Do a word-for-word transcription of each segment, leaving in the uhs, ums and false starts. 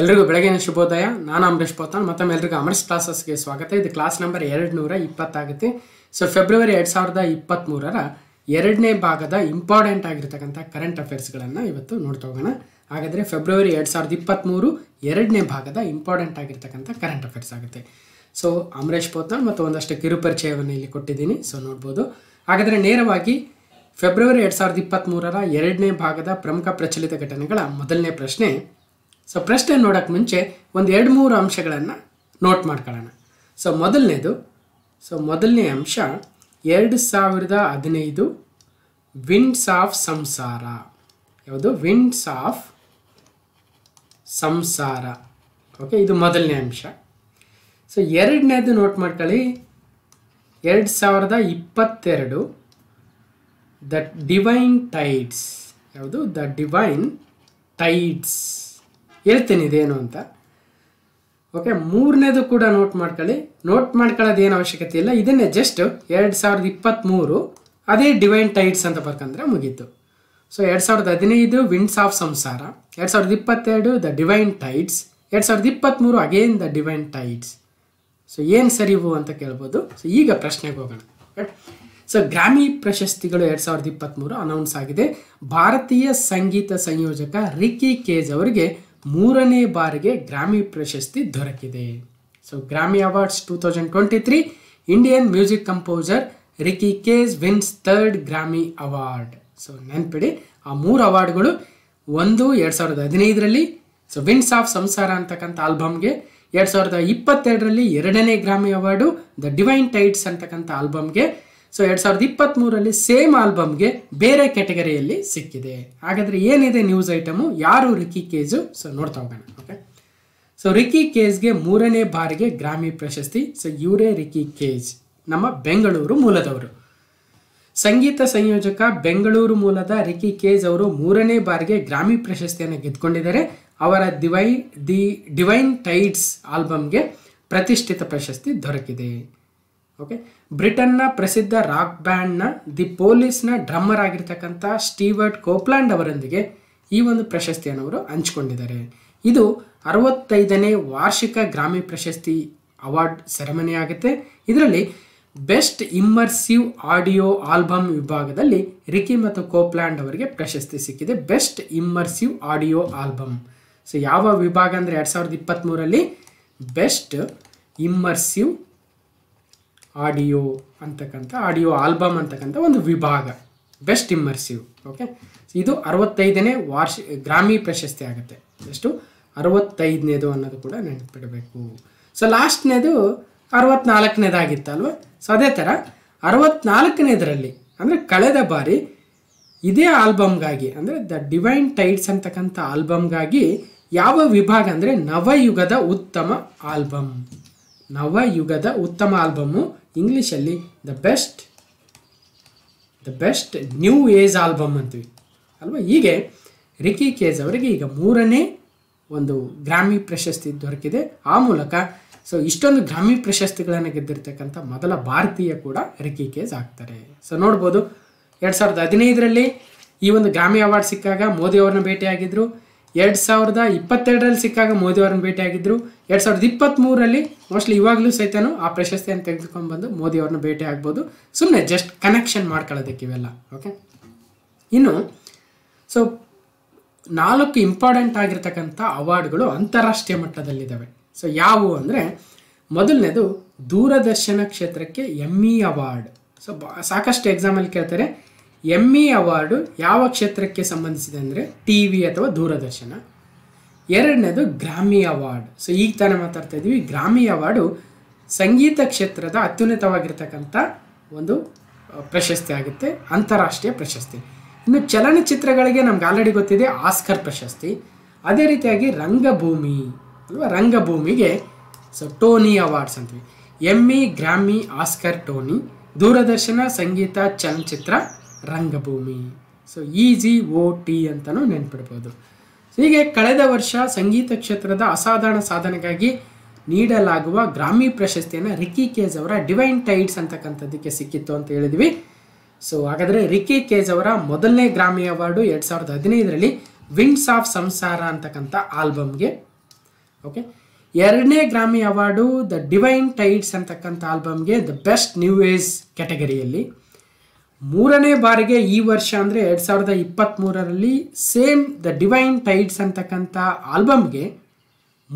ಎಲ್ರಿಗೂ ಬೆಳಗಿನ ಶುಭೋದಯ. ನಾನು ಅಮರೇಶ್ ಪೊತ್ನಾಳ್. ಮತ್ತೊಮ್ಮೆ ಎಲ್ರಿಗೂ ಅಮರೇಶ್ ಕ್ಲಾಸಸ್ಗೆ ಸ್ವಾಗತ. ಇದು ಕ್ಲಾಸ್ ನಂಬರ್ ಎರಡು ನೂರ ಇಪ್ಪತ್ತಾಗುತ್ತೆ. ಸೊ ಫೆಬ್ರವರಿ ಎರಡು ಸಾವಿರದ ಇಪ್ಪತ್ತ್ಮೂರರ ಎರಡನೇ ಭಾಗದ ಇಂಪಾರ್ಟೆಂಟ್ ಆಗಿರ್ತಕ್ಕಂಥ ಕರೆಂಟ್ ಅಫೇರ್ಸ್ಗಳನ್ನು ಇವತ್ತು ನೋಡ್ತಾ ಹೋಗೋಣ. ಹಾಗಾದರೆ ಫೆಬ್ರವರಿ ಎರಡು ಸಾವಿರದ ಇಪ್ಪತ್ತ್ಮೂರು ಎರಡನೇ ಭಾಗದ ಇಂಪಾರ್ಟೆಂಟ್ ಆಗಿರ್ತಕ್ಕಂಥ ಕರೆಂಟ್ ಅಫೇರ್ಸ್ ಆಗುತ್ತೆ. ಸೊ ಅಮರೇಶ್ ಪೊತ್ನಾಳ್ ಮತ್ತು ಒಂದಷ್ಟು ಕಿರುಪರಿಚಯವನ್ನು ಇಲ್ಲಿ ಕೊಟ್ಟಿದ್ದೀನಿ. ಸೊ ನೋಡ್ಬೋದು. ಹಾಗಾದರೆ ನೇರವಾಗಿ ಫೆಬ್ರವರಿ ಎರಡು ಸಾವಿರದ ಇಪ್ಪತ್ತ್ಮೂರರ ಎರಡನೇ ಭಾಗದ ಪ್ರಮುಖ ಪ್ರಚಲಿತ ಘಟನೆಗಳ ಮೊದಲನೇ ಪ್ರಶ್ನೆ. ಸೊ ಪ್ರಶ್ನೆ ನೋಡೋಕ್ಕೆ ಮುಂಚೆ ಒಂದು ಎರಡು ಮೂರು ಅಂಶಗಳನ್ನು ನೋಟ್ ಮಾಡ್ಕೊಳ್ಳೋಣ. ಸೊ ಮೊದಲನೇದು ಸೊ ಮೊದಲನೇ ಅಂಶ ಎರಡು ಸಾವಿರದ ಹದಿನೈದು ವಿಂಡ್ಸ್ ಆಫ್ ಸಂಸಾರ. ಯಾವುದು? ವಿಂಡ್ಸ್ ಆಫ್ ಸಂಸಾರ. ಓಕೆ, ಇದು ಮೊದಲನೇ ಅಂಶ. ಸೊ ಎರಡನೇದು ನೋಟ್ ಮಾಡ್ಕೊಳ್ಳಿ, ಎರಡು ಸಾವಿರದ ಇಪ್ಪತ್ತೆರಡು ದ ಡಿವೈನ್ ಟೈಡ್ಸ್. ಯಾವುದು? The divine tides. ಹೇಳ್ತೀನಿ ಇದೇನು ಅಂತ. ಓಕೆ, ಮೂರನೇದು ಕೂಡ ನೋಟ್ ಮಾಡ್ಕೊಳ್ಳಿ. ನೋಟ್ ಮಾಡ್ಕೊಳ್ಳೋದೇನು ಅವಶ್ಯಕತೆ ಇಲ್ಲ, ಇದನ್ನೇ ಜಸ್ಟ್ ಎರಡು ಸಾವಿರದ ಇಪ್ಪತ್ತ್ಮೂರು ಅದೇ ಡಿವೈನ್ ಟೈಡ್ಸ್ ಅಂತ ಬರ್ಕಂದ್ರೆ ಮುಗೀತು. ಸೊ ಎರಡು ಸಾವಿರದ ಹದಿನೈದು ವಿಂಡ್ಸ್ ಆಫ್ ಸಂಸಾರ, ಎರಡು ಸಾವಿರದ ಇಪ್ಪತ್ತೆರಡು ದ ಡಿವೈನ್ ಟೈಡ್ಸ್, ಎರಡು ಸಾವಿರದ ಇಪ್ಪತ್ತ್ಮೂರು again the divine Tides. So ಏನು ಸರಿವು ಅಂತ ಕೇಳ್ಬೋದು. ಸೊ ಈಗ ಪ್ರಶ್ನೆಗೆ ಹೋಗೋಣ. ರೈಟ್. ಸೊ ಗ್ರಾಮಿ ಪ್ರಶಸ್ತಿಗಳು ಎರಡು ಸಾವಿರದ ಇಪ್ಪತ್ತ್ಮೂರು ಅನೌನ್ಸ್ ಆಗಿದೆ. ಭಾರತೀಯ ಸಂಗೀತ ಸಂಯೋಜಕ ರಿಕಿ ಕೇಜ್ ಅವರಿಗೆ ಮೂರನೇ ಬಾರಿಗೆ ಗ್ರಾಮಿ ಪ್ರಶಸ್ತಿ ದೊರಕಿದೆ. So Grammy awards two thousand twenty three Indian music composer Ricky cage wins third Grammy award. So ನೆನ್ಪಿಡಿ, ಆ ಮೂರು ಅವಾರ್ಡ್ಗಳು, ಒಂದು ಎರಡು ಸಾವಿರದ ಹದಿನೈದರಲ್ಲಿ ಸೊ ವಿಂಡ್ಸ್ ಆಫ್ ಸಂಸಾರ ಅಂತಕ್ಕಂಥ ಆಲ್ಬಮ್ಗೆ, ಎರಡು ಸಾವಿರದ ಇಪ್ಪತ್ತೆರಡರಲ್ಲಿ ಎರಡನೇ Grammy award the divine tides ಅಂತಕ್ಕಂಥ ಆಲ್ಬಮ್ಗೆ, ಸೊ ಎರಡು ಸಾವಿರದ ಇಪ್ಪತ್ತ್ಮೂರರಲ್ಲಿ ಸೇಮ್ ಆಲ್ಬಮ್ಗೆ ಬೇರೆ ಕ್ಯಾಟಗರಿಯಲ್ಲಿ ಸಿಕ್ಕಿದೆ. ಹಾಗಾದರೆ ಏನಿದೆ ನ್ಯೂಸ್ ಐಟಮು, ಯಾರು ರಿಕಿ ಕೇಜು? ಸೊ ನೋಡ್ತಾ ಹೋಗೋಣ. ಓಕೆ, ಸೊ ರಿಕಿ ಕೇಜ್ಗೆ ಮೂರನೇ ಬಾರಿಗೆ ಗ್ರಾಮಿ ಪ್ರಶಸ್ತಿ. ಸೊ ಇವರೇ ರಿಕಿ ಕೇಜ್, ನಮ್ಮ ಬೆಂಗಳೂರು ಮೂಲದವರು. ಸಂಗೀತ ಸಂಯೋಜಕ ಬೆಂಗಳೂರು ಮೂಲದ ರಿಕಿ ಕೇಜ್ ಅವರು ಮೂರನೇ ಬಾರಿಗೆ ಗ್ರಾಮಿ ಪ್ರಶಸ್ತಿಯನ್ನು ಗೆದ್ದುಕೊಂಡಿದ್ದಾರೆ. ಅವರ ದಿವೈ ದಿ ಡಿವೈನ್ ಟೈಡ್ಸ್ ಆಲ್ಬಮ್ಗೆ ಪ್ರತಿಷ್ಠಿತ ಪ್ರಶಸ್ತಿ ದೊರಕಿದೆ. ಓಕೆ, ಬ್ರಿಟನ್ನ ಪ್ರಸಿದ್ಧ ರಾಕ್ ಬ್ಯಾಂಡ್ನ ದಿ ಪೊಲೀಸ್ನ ಡ್ರಮ್ಮರ್ ಆಗಿರ್ತಕ್ಕಂಥ ಸ್ಟೀವರ್ಟ್ ಕೋಪ್ಲ್ಯಾಂಡ್ ಅವರೊಂದಿಗೆ ಈ ಒಂದು ಪ್ರಶಸ್ತಿಯನ್ನು ಅವರು ಹಂಚಿಕೊಂಡಿದ್ದಾರೆ. ಇದು ಅರವತ್ತೈದನೇ ವಾರ್ಷಿಕ ಗ್ರಾಮಿ ಪ್ರಶಸ್ತಿ ಅವಾರ್ಡ್ ಸೆರೆಮನಿ ಆಗುತ್ತೆ. ಇದರಲ್ಲಿ ಬೆಸ್ಟ್ ಇಮ್ಮರ್ಸಿವ್ ಆಡಿಯೋ ಆಲ್ಬಮ್ ವಿಭಾಗದಲ್ಲಿ ರಿಕಿ ಮತ್ತು ಕೋಪ್ಲ್ಯಾಂಡ್ ಅವರಿಗೆ ಪ್ರಶಸ್ತಿ ಸಿಕ್ಕಿದೆ. Best immersive audio album. So ಯಾವ ವಿಭಾಗ ಅಂದರೆ ಎರಡು ಸಾವಿರದ ಇಪ್ಪತ್ತ್ಮೂರಲ್ಲಿ ಬೆಸ್ಟ್ ಇಮ್ಮರ್ಸಿವ್ ಆಡಿಯೋ ಅಂತಕ್ಕಂಥ ಆಡಿಯೋ ಆಲ್ಬಮ್ ಅಂತಕ್ಕಂಥ ಒಂದು ವಿಭಾಗ, ಬೆಸ್ಟ್ ಇಮ್ಮರ್ಸಿವ್. ಓಕೆ, ಇದು ಅರವತ್ತೈದನೇ ವಾರ್ಷ ಗ್ರಾಮಿ ಪ್ರಶಸ್ತಿ ಆಗುತ್ತೆ. ಎಷ್ಟು? ಅರವತ್ತೈದನೇದು ಅನ್ನೋದು ಕೂಡ ನೆನಪಿಡಬೇಕು. ಸೊ ಲಾಸ್ಟ್ನೇದು ಅರವತ್ತ್ನಾಲ್ಕನೇದಾಗಿತ್ತಲ್ವ? ಸೊ ಅದೇ ಥರ ಅರವತ್ತ್ನಾಲ್ಕನೇದರಲ್ಲಿ ಅಂದರೆ ಕಳೆದ ಬಾರಿ ಇದೇ ಆಲ್ಬಮ್ಗಾಗಿ ಅಂದರೆ ದ ಡಿವೈನ್ ಟೈಡ್ಸ್ ಅಂತಕ್ಕಂಥ ಆಲ್ಬಮ್ಗಾಗಿ ಯಾವ ವಿಭಾಗ ಅಂದರೆ ನವಯುಗದ ಉತ್ತಮ ಆಲ್ಬಮ್. ನವಯುಗದ ಉತ್ತಮ ಆಲ್ಬಮ್ಮು ಇಂಗ್ಲೀಷಲ್ಲಿ the best the best new age album ಅಂತೀವಿ ಅಲ್ವಾ? ಹೀಗೆ ರಿಕಿ ಕೇಜ್ ಅವರಿಗೆ ಈಗ ಮೂರನೇ ಒಂದು ಗ್ರಾಮಿ ಪ್ರಶಸ್ತಿ ದೊರಕಿದೆ. ಆ ಮೂಲಕ ಸೊ ಇಷ್ಟೊಂದು ಗ್ರಾಮಿ ಪ್ರಶಸ್ತಿಗಳನ್ನು ಗೆದ್ದಿರ್ತಕ್ಕಂಥ ಮೊದಲ ಭಾರತೀಯ ಕೂಡ ರಿಕಿ ಕೇಜ್ ಆಗ್ತಾರೆ. ಸೊ ನೋಡ್ಬೋದು, ಎರಡು ಸಾವಿರದ ಹದಿನೈದರಲ್ಲಿ ಈ ಒಂದು ಗ್ರಾಮಿ ಅವಾರ್ಡ್ ಸಿಕ್ಕಾಗ ಮೋದಿ ಅವ್ರನ್ನ ಭೇಟಿಯಾಗಿದ್ದರು. ಎರಡು ಸಾವಿರದ ಇಪ್ಪತ್ತೆರಡರಲ್ಲಿ ಸಿಕ್ಕಾಗ ಮೋದಿ ಅವರನ್ನು ಭೇಟಿಯಾಗಿದ್ದರು. ಎರಡು ಸಾವಿರದ ಇಪ್ಪತ್ತ್ಮೂರರಲ್ಲಿ ಮೋಸ್ಟ್ಲಿ ಇವಾಗಲೂ ಸಹಿತನೂ ಆ ಪ್ರಶಸ್ತಿಯನ್ನು ತೆಗೆದುಕೊಂಡು ಬಂದು ಮೋದಿ ಅವ್ರನ್ನ ಭೇಟಿ ಆಗ್ಬೋದು. ಸುಮ್ಮನೆ ಜಸ್ಟ್ ಕನೆಕ್ಷನ್ ಮಾಡ್ಕೊಳ್ಳೋದಕ್ಕೆ ಇವೆಲ್ಲ. ಓಕೆ, ಇನ್ನು ಸೊ ನಾಲ್ಕು ಇಂಪಾರ್ಟೆಂಟ್ ಆಗಿರ್ತಕ್ಕಂಥ ಅವಾರ್ಡ್ಗಳು ಅಂತಾರಾಷ್ಟ್ರೀಯ ಮಟ್ಟದಲ್ಲಿದ್ದಾವೆ. ಸೊ ಯಾವುವು ಅಂದರೆ, ಮೊದಲನೇದು ದೂರದರ್ಶನ ಕ್ಷೇತ್ರಕ್ಕೆ ಎಮ್ಮಿ ಅವಾರ್ಡ್. ಸೊ ಸಾಕಷ್ಟು ಎಕ್ಸಾಮಲ್ಲಿ ಕೇಳ್ತಾರೆ, ಎಮ್ಮಿ ಅವಾರ್ಡು ಯಾವ ಕ್ಷೇತ್ರಕ್ಕೆ ಸಂಬಂಧಿಸಿದೆ ಅಂದರೆ ಟಿ ವಿ ಅಥವಾ ದೂರದರ್ಶನ. ಎರಡನೇದು ಗ್ರಾಮಿ ಅವಾರ್ಡ್. ಸೊ ಈಗ ತಾನೇ ಮಾತಾಡ್ತಾ ಇದ್ದೀವಿ, ಗ್ರಾಮಿ ಅವಾರ್ಡು ಸಂಗೀತ ಕ್ಷೇತ್ರದ ಅತ್ಯುನ್ನತವಾಗಿರ್ತಕ್ಕಂಥ ಒಂದು ಪ್ರಶಸ್ತಿ ಆಗುತ್ತೆ, ಅಂತಾರಾಷ್ಟ್ರೀಯ ಪ್ರಶಸ್ತಿ. ಇನ್ನು ಚಲನಚಿತ್ರಗಳಿಗೆ ನಮ್ಗೆ ಆಲ್ರೆಡಿ ಗೊತ್ತಿದೆ ಆಸ್ಕರ್ ಪ್ರಶಸ್ತಿ. ಅದೇ ರೀತಿಯಾಗಿ ರಂಗಭೂಮಿ ಅಲ್ವಾ, ರಂಗಭೂಮಿಗೆ ಸೊ ಟೋನಿ ಅವಾರ್ಡ್ಸ್ ಅಂತೀವಿ. Emmy, Grammy, Oscar, Tony. ದೂರದರ್ಶನ, ಸಂಗೀತ, ಚಲನಚಿತ್ರ, ರಂಗಭೂಮಿ. So E G O T ಅಂತಲೂ ನೆನ್ಪಿಡ್ಬೋದು. ಸೊ ಹೀಗೆ ಕಳೆದ ವರ್ಷ ಸಂಗೀತ ಕ್ಷೇತ್ರದ ಅಸಾಧಾರಣ ಸಾಧನೆಗಾಗಿ ನೀಡಲಾಗುವ ಗ್ರಾಮಿ ಪ್ರಶಸ್ತಿಯನ್ನು ರಿಕಿ ಕೇಜ್ ಅವರ ಡಿವೈನ್ ಟೈಡ್ಸ್ ಅಂತಕ್ಕಂಥದ್ದಕ್ಕೆ ಸಿಕ್ಕಿತ್ತು ಅಂತ ಹೇಳಿದ್ವಿ. ಸೊ ಹಾಗಾದರೆ ರಿಕಿ ಕೇಜ್ ಅವರ ಮೊದಲನೇ ಗ್ರಾಮಿ ಅವಾರ್ಡು ಎರಡು ಸಾವಿರದ ಹದಿನೈದರಲ್ಲಿ ವಿಂಡ್ಸ್ ಆಫ್ ಸಂಸಾರ ಅಂತಕ್ಕಂಥ ಆಲ್ಬಮ್ಗೆ, ಓಕೆ. ಎರಡನೇ Grammy award the divine tides ಅಂತಕ್ಕಂಥ ಆಲ್ಬಮ್ಗೆ ದ ಬೆಸ್ಟ್ ನ್ಯೂ ಏಜ್ ಕ್ಯಾಟಗರಿಯಲ್ಲಿ, ಮೂರನೇ ಬಾರಿಗೆ ಈ ವರ್ಷ ಅಂದರೆ ಎರಡು ಸಾವಿರದ ಇಪ್ಪತ್ತ್ಮೂರರಲ್ಲಿ ಸೇಮ್ ದ ಡಿವೈನ್ ಟೈಡ್ಸ್ ಅಂತಕ್ಕಂಥ ಆಲ್ಬಮ್ಗೆ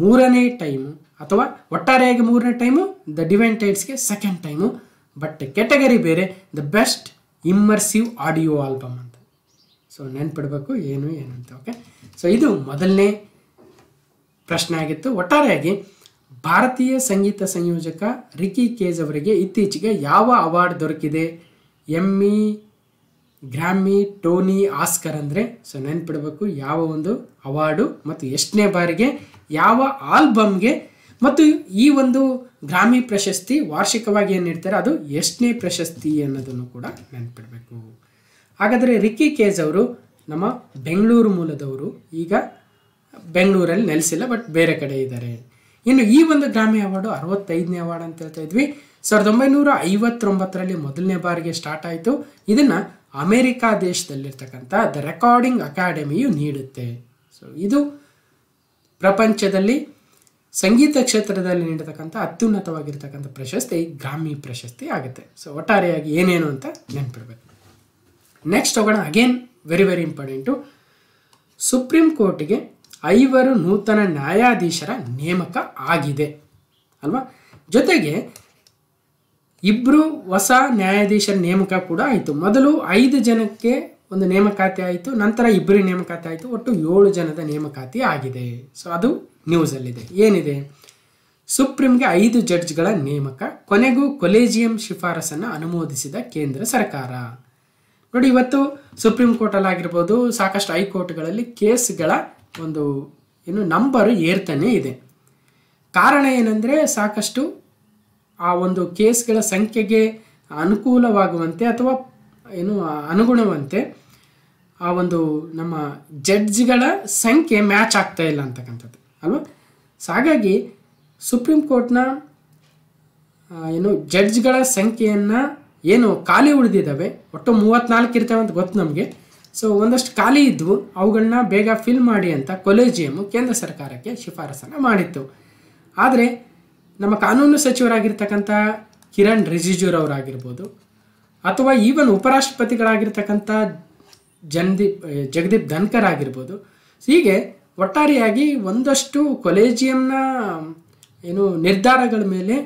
ಮೂರನೇ ಟೈಮು, ಅಥವಾ ಒಟ್ಟಾರೆಯಾಗಿ ಮೂರನೇ ಟೈಮು ದ ಡಿವೈನ್ ಟೈಡ್ಸ್ಗೆ ಸೆಕೆಂಡ್ ಟೈಮು, ಬಟ್ ಕ್ಯಾಟಗರಿ ಬೇರೆ, the best immersive audio album ಅಂತ. ಸೊ ನೆನ್ಪಿಡಬೇಕು ಏನು ಏನಂತ. ಓಕೆ, ಸೊ ಇದು ಮೊದಲನೇ ಪ್ರಶ್ನೆ ಆಗಿತ್ತು. ಒಟ್ಟಾರೆಯಾಗಿ ಭಾರತೀಯ ಸಂಗೀತ ಸಂಯೋಜಕ ರಿಕಿ ಕೇಜ್ ಅವರಿಗೆ ಇತ್ತೀಚೆಗೆ ಯಾವ ಅವಾರ್ಡ್ ದೊರಕಿದೆ? ಎಮ್ಮಿ, ಗ್ರಾಮಿ, ಟೋನಿ, ಆಸ್ಕರ್ ಅಂದರೆ. ಸೊ ನೆನ್ಪಿಡಬೇಕು ಯಾವ ಒಂದು ಅವಾರ್ಡು ಮತ್ತು ಎಷ್ಟನೇ ಬಾರಿಗೆ ಯಾವ ಆಲ್ಬಮ್ಗೆ, ಮತ್ತು ಈ ಒಂದು ಗ್ರಾಮಿ ಪ್ರಶಸ್ತಿ ವಾರ್ಷಿಕವಾಗಿ ಏನು ನೀಡ್ತಾರೆ, ಅದು ಎಷ್ಟನೇ ಪ್ರಶಸ್ತಿ ಅನ್ನೋದನ್ನು ಕೂಡ ನೆನ್ಪಿಡಬೇಕು. ಹಾಗಾದರೆ ರಿಕಿ ಕೇಜ್ ಅವರು ನಮ್ಮ ಬೆಂಗಳೂರು ಮೂಲದವರು, ಈಗ ಬೆಂಗಳೂರಲ್ಲಿ ನೆಲೆಸಿಲ್ಲ, ಬಟ್ ಬೇರೆ ಕಡೆ ಇದ್ದಾರೆ. ಇನ್ನು ಈ ಒಂದು ಗ್ರಾಮಿ ಅವಾರ್ಡು ಅರವತ್ತೈದನೇ ಅವಾರ್ಡ್ ಅಂತ ಹೇಳ್ತಾ ಇದ್ವಿ. ಸಾವಿರದ ಒಂಬೈನೂರ ಐವತ್ತೊಂಬತ್ತರಲ್ಲಿ ಮೊದಲನೇ ಬಾರಿಗೆ ಸ್ಟಾರ್ಟ್ ಆಯಿತು. ಇದನ್ನು ಅಮೇರಿಕಾ ದೇಶದಲ್ಲಿರ್ತಕ್ಕಂಥ ದ ರೆಕಾರ್ಡಿಂಗ್ ಅಕಾಡೆಮಿಯು ನೀಡುತ್ತೆ. ಸೊ ಇದು ಪ್ರಪಂಚದಲ್ಲಿ ಸಂಗೀತ ಕ್ಷೇತ್ರದಲ್ಲಿ ನೀಡತಕ್ಕಂಥ ಅತ್ಯುನ್ನತವಾಗಿರ್ತಕ್ಕಂಥ ಪ್ರಶಸ್ತಿ ಗ್ರಾಮಿ ಪ್ರಶಸ್ತಿ ಆಗುತ್ತೆ. ಸೊ ಒಟ್ಟಾರೆಯಾಗಿ ಏನೇನು ಅಂತ ನೆನಪಿಡಬೇಕು. ನೆಕ್ಸ್ಟ್ ಹೋಗೋಣ, again very very important. Supreme ಕೋರ್ಟಿಗೆ ಐವರು ನೂತನ ನ್ಯಾಯಾಧೀಶರ ನೇಮಕ ಆಗಿದೆ ಅಲ್ವಾ, ಜೊತೆಗೆ ಇಬ್ಬರು ಹೊಸ ನ್ಯಾಯಾಧೀಶರ ನೇಮಕ ಕೂಡ ಆಯಿತು. ಮೊದಲು ಐದು ಜನಕ್ಕೆ ಒಂದು ನೇಮಕಾತಿ ಆಯಿತು, ನಂತರ ಇಬ್ಬರು ನೇಮಕಾತಿ ಆಯಿತು, ಒಟ್ಟು ಏಳು ಜನದ ನೇಮಕಾತಿ ಆಗಿದೆ. ಸೊ ಅದು ನ್ಯೂಸಲ್ಲಿದೆ. ಏನಿದೆ, ಸುಪ್ರೀಂಗೆ ಐದು ಜಡ್ಜ್ಗಳ ನೇಮಕ, ಕೊನೆಗೂ ಕೊಲೇಜಿಯಂ ಶಿಫಾರಸನ್ನು ಅನುಮೋದಿಸಿದ ಕೇಂದ್ರ ಸರ್ಕಾರ. ನೋಡಿ, ಇವತ್ತು ಸುಪ್ರೀಂ ಕೋರ್ಟಲ್ಲಾಗಿರ್ಬೋದು, ಸಾಕಷ್ಟು ಹೈಕೋರ್ಟ್ಗಳಲ್ಲಿ ಕೇಸ್ಗಳ ಒಂದು ಏನು ನಂಬರು ಏರ್ತಾನೆ ಇದೆ. ಕಾರಣ ಏನಂದರೆ, ಸಾಕಷ್ಟು ಆ ಒಂದು ಕೇಸ್ಗಳ ಸಂಖ್ಯೆಗೆ ಅನುಕೂಲವಾಗುವಂತೆ ಅಥವಾ ಏನು ಅನುಗುಣವಂತೆ ಆ ಒಂದು ನಮ್ಮ ಜಡ್ಜ್ಗಳ ಸಂಖ್ಯೆ ಮ್ಯಾಚ್ ಆಗ್ತಾ ಇಲ್ಲ ಅಂತಕ್ಕಂಥದ್ದು ಅಲ್ವಾ. ಸೊ ಹಾಗಾಗಿ ಸುಪ್ರೀಂ ಕೋರ್ಟ್ನ ಏನು ಜಡ್ಜ್ಗಳ ಸಂಖ್ಯೆಯನ್ನು ಏನು ಖಾಲಿ ಉಳಿದಿದ್ದಾವೆ, ಒಟ್ಟು ಮೂವತ್ತ್ನಾಲ್ಕು ಇರ್ತವೆ ಅಂತ ಗೊತ್ತು ನಮಗೆ. ಸೊ ಒಂದಷ್ಟು ಖಾಲಿ ಇದ್ದು ಅವುಗಳನ್ನ ಬೇಗ ಫಿಲ್ ಮಾಡಿ ಅಂತ ಕೊಲೇಜಿಯಮ್ಮು ಕೇಂದ್ರ ಸರ್ಕಾರಕ್ಕೆ ಶಿಫಾರಸನ್ನು ಮಾಡಿತ್ತು. ಆದರೆ ನಮ್ಮ ಕಾನೂನು ಸಚಿವರಾಗಿರ್ತಕ್ಕಂಥ ಕಿರಣ್ ರಿಜಿಜುರವರಾಗಿರ್ಬೋದು, ಅಥವಾ ಈವನ್ ಉಪರಾಷ್ಟ್ರಪತಿಗಳಾಗಿರ್ತಕ್ಕಂಥ ಜಗದೀಪ್ ಜಗದೀಪ್ ಧನ್ಕರ್ ಆಗಿರ್ಬೋದು, ಹೀಗೆ ಒಟ್ಟಾರೆಯಾಗಿ ಒಂದಷ್ಟು ಕೊಲೇಜಿಯಂನ ಏನು ನಿರ್ಧಾರಗಳ ಮೇಲೆ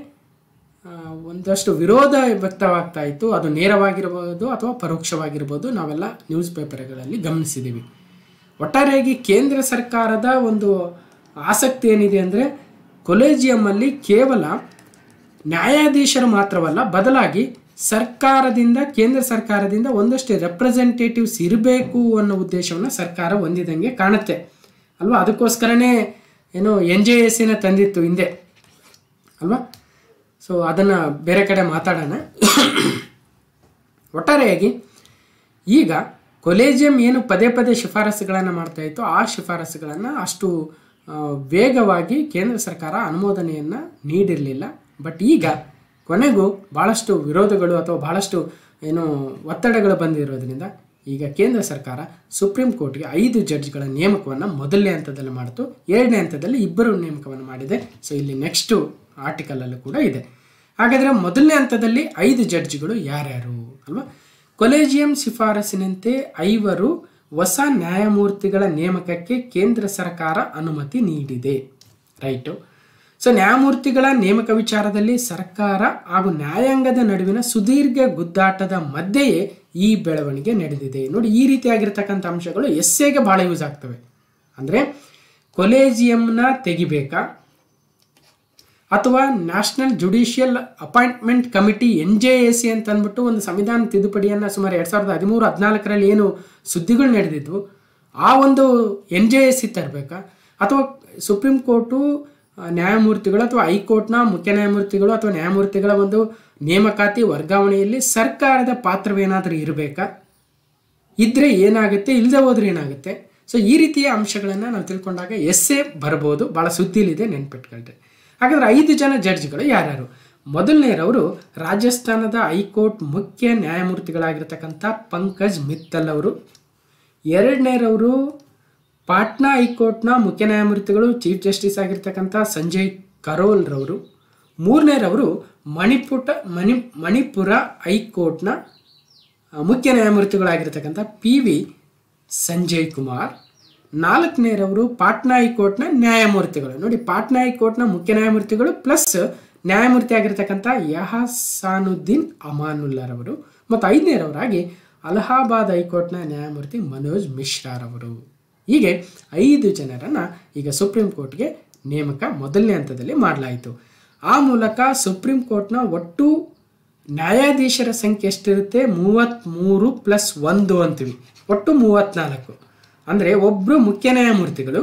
ಒಂದಷ್ಟು ವಿರೋಧ ವ್ಯಕ್ತವಾಗ್ತಾ ಇತ್ತು. ಅದು ನೇರವಾಗಿರ್ಬೋದು ಅಥವಾ ಪರೋಕ್ಷವಾಗಿರ್ಬೋದು, ನಾವೆಲ್ಲ ನ್ಯೂಸ್ ಪೇಪರ್ಗಳಲ್ಲಿ ಗಮನಿಸಿದ್ದೀವಿ. ಒಟ್ಟಾರೆಯಾಗಿ ಕೇಂದ್ರ ಸರ್ಕಾರದ ಒಂದು ಆಸಕ್ತಿ ಏನಿದೆ ಅಂದರೆ, ಕೊಲೇಜಿಯಮ್ಮಲ್ಲಿ ಕೇವಲ ನ್ಯಾಯಾಧೀಶರು ಮಾತ್ರವಲ್ಲ, ಬದಲಾಗಿ ಸರ್ಕಾರದಿಂದ ಕೇಂದ್ರ ಸರ್ಕಾರದಿಂದ ಒಂದಷ್ಟು ರೆಪ್ರೆಸೆಂಟೇಟಿವ್ಸ್ ಇರಬೇಕು ಅನ್ನೋ ಉದ್ದೇಶವನ್ನು ಸರ್ಕಾರ ಹೊಂದಿದಂಗೆ ಕಾಣುತ್ತೆ ಅಲ್ವಾ. ಅದಕ್ಕೋಸ್ಕರನೇ ಏನು ಎನ್ ಜೆ ಎಸ್ ಸಿನ ತಂದಿತ್ತು ಹಿಂದೆ ಅಲ್ವಾ. ಸೊ ಅದನ್ನು ಬೇರೆ ಕಡೆ ಮಾತಾಡೋಣ. ಒಟ್ಟಾರೆಯಾಗಿ ಈಗ ಕೊಲೇಜಿಯಂ ಏನು ಪದೇ ಪದೇ ಶಿಫಾರಸುಗಳನ್ನು ಮಾಡ್ತಾಯಿತ್ತು, ಆ ಶಿಫಾರಸುಗಳನ್ನು ಅಷ್ಟು ವೇಗವಾಗಿ ಕೇಂದ್ರ ಸರ್ಕಾರ ಅನುಮೋದನೆಯನ್ನು ನೀಡಿರಲಿಲ್ಲ. ಬಟ್ ಈಗ ಕೊನೆಗೂ ಭಾಳಷ್ಟು ವಿರೋಧಗಳು ಅಥವಾ ಭಾಳಷ್ಟು ಏನು ಒತ್ತಡಗಳು ಬಂದಿರೋದ್ರಿಂದ ಈಗ ಕೇಂದ್ರ ಸರ್ಕಾರ ಸುಪ್ರೀಂ ಕೋರ್ಟ್ಗೆ ಐದು ಜಡ್ಜ್ಗಳ ನೇಮಕವನ್ನು ಮೊದಲನೇ ಹಂತದಲ್ಲಿ ಮಾಡಿತು, ಎರಡನೇ ಹಂತದಲ್ಲಿ ಇಬ್ಬರು ನೇಮಕವನ್ನು ಮಾಡಿದೆ. ಸೊ ಇಲ್ಲಿ ನೆಕ್ಸ್ಟು ಆರ್ಟಿಕಲಲ್ಲೂ ಕೂಡ ಇದೆ. ಹಾಗಾದರೆ ಮೊದಲನೇ ಹಂತದಲ್ಲಿ ಐದು ಜಡ್ಜ್ಗಳು ಯಾರ್ಯಾರು ಅಲ್ವಾ. ಕೊಲೇಜಿಯಂ ಶಿಫಾರಸಿನಂತೆ ಐವರು ಹೊಸ ನ್ಯಾಯಮೂರ್ತಿಗಳ ನೇಮಕಕ್ಕೆ ಕೇಂದ್ರ ಸರ್ಕಾರ ಅನುಮತಿ ನೀಡಿದೆ, ರೈಟು. ಸೊ ನ್ಯಾಯಮೂರ್ತಿಗಳ ನೇಮಕ ವಿಚಾರದಲ್ಲಿ ಸರ್ಕಾರ ಹಾಗೂ ನ್ಯಾಯಾಂಗದ ನಡುವಿನ ಸುದೀರ್ಘ ಗುದ್ದಾಟದ ಮಧ್ಯೆಯೇ ಈ ಬೆಳವಣಿಗೆ ನಡೆದಿದೆ. ನೋಡಿ, ಈ ರೀತಿಯಾಗಿರ್ತಕ್ಕಂಥ ಅಂಶಗಳು ಎಸ್ಸೆಗೆ ಭಾಳ ಯೂಸ್ ಆಗ್ತವೆ. ಅಂದರೆ ಕೊಲೇಜಿಯಂನ ತೆಗಿಬೇಕಾ, ಅಥವಾ national judicial appointment committee N J A C ಅಂತ ಅಂದ್ಬಿಟ್ಟು ಒಂದು ಸಂವಿಧಾನ ತಿದ್ದುಪಡಿಯನ್ನು ಸುಮಾರು ಎರಡು ಸಾವಿರದ ಹದಿಮೂರು ಹದಿನಾಲ್ಕರಲ್ಲಿ ಏನು ಸುದ್ದಿಗಳು ನಡೆದಿದ್ವು, ಆ ಒಂದು ಎನ್ ಜೆ ಎ ಸಿ ತರಬೇಕಾ, ಅಥವಾ ಸುಪ್ರೀಂ ಕೋರ್ಟು ನ್ಯಾಯಮೂರ್ತಿಗಳು ಅಥವಾ ಹೈಕೋರ್ಟ್ನ ಮುಖ್ಯ ನ್ಯಾಯಮೂರ್ತಿಗಳು ಅಥವಾ ನ್ಯಾಯಮೂರ್ತಿಗಳ ಒಂದು ನೇಮಕಾತಿ ವರ್ಗಾವಣೆಯಲ್ಲಿ ಸರ್ಕಾರದ ಪಾತ್ರವೇನಾದರೂ ಇರಬೇಕಾ, ಇದ್ದರೆ ಏನಾಗುತ್ತೆ, ಇಲ್ಲದೆ ಹೋದರೆ ಏನಾಗುತ್ತೆ. ಸೊ ಈ ರೀತಿಯ ಅಂಶಗಳನ್ನು ನಾವು ತಿಳ್ಕೊಂಡಾಗ ಎಸ್ಸೆ ಬರ್ಬೋದು, ಭಾಳ ಸುದ್ದಿಲಿದೆ, ನೆನ್ಪಿಟ್ಕೊಳ್ರಿ. ಹಾಗಾದರೆ ಐದು ಜನ ಜಡ್ಜ್ಗಳು ಯಾರ್ಯಾರು? ಮೊದಲನೇರವರು ರಾಜಸ್ಥಾನದ ಹೈಕೋರ್ಟ್ ಮುಖ್ಯ ನ್ಯಾಯಮೂರ್ತಿಗಳಾಗಿರ್ತಕ್ಕಂಥ ಪಂಕಜ್ ಮಿತ್ತಲ್ ಅವರು. ಎರಡನೇರವರು ಪಾಟ್ನಾ ಹೈಕೋರ್ಟ್ನ ಮುಖ್ಯ ನ್ಯಾಯಮೂರ್ತಿಗಳು ಚೀಫ್ ಜಸ್ಟಿಸ್ ಆಗಿರ್ತಕ್ಕಂಥ ಸಂಜಯ್ ಕರೋಲ್ ರವರು, ಮೂರನೇರವರು ಮಣಿಪುಟ ಮಣಿ ಮಣಿಪುರ ಹೈಕೋರ್ಟ್ನ ಮುಖ್ಯ ನ್ಯಾಯಮೂರ್ತಿಗಳಾಗಿರ್ತಕ್ಕಂಥ ಪಿ ವಿ ಸಂಜಯ್ ಕುಮಾರ್, ನಾಲ್ಕನೇರವರು ಪಾಟ್ನಾ ಹೈಕೋರ್ಟ್ನ ನ್ಯಾಯಮೂರ್ತಿಗಳು. ನೋಡಿ, ಪಾಟ್ನಾ ಹೈಕೋರ್ಟ್ನ ಮುಖ್ಯ ನ್ಯಾಯಮೂರ್ತಿಗಳು ಪ್ಲಸ್ ನ್ಯಾಯಮೂರ್ತಿ ಆಗಿರ್ತಕ್ಕಂಥ ಅಹ್ಸಾನುದ್ದೀನ್ ಅಮಾನುಲ್ಲಾರವರು, ಮತ್ತು ಐದನೇರವರಾಗಿ ಅಲಹಾಬಾದ್ ಹೈಕೋರ್ಟ್ನ ನ್ಯಾಯಮೂರ್ತಿ ಮನೋಜ್ ಮಿಶ್ರಾರವರು. ಹೀಗೆ ಐದು ಜನರನ್ನು ಈಗ ಸುಪ್ರೀಂ ಕೋರ್ಟ್ಗೆ ನೇಮಕ ಮೊದಲನೇ ಹಂತದಲ್ಲಿ ಮಾಡಲಾಯಿತು. ಆ ಮೂಲಕ ಸುಪ್ರೀಂ ಕೋರ್ಟ್ನ ಒಟ್ಟು ನ್ಯಾಯಾಧೀಶರ ಸಂಖ್ಯೆ ಎಷ್ಟಿರುತ್ತೆ? ಮೂವತ್ತ್ಮೂರು ಪ್ಲಸ್ ಒಂದು ಅಂತೀವಿ, ಒಟ್ಟು ಮೂವತ್ತ್ನಾಲ್ಕು. ಅಂದರೆ ಒಬ್ಬರು ಮುಖ್ಯ ನ್ಯಾಯಮೂರ್ತಿಗಳು,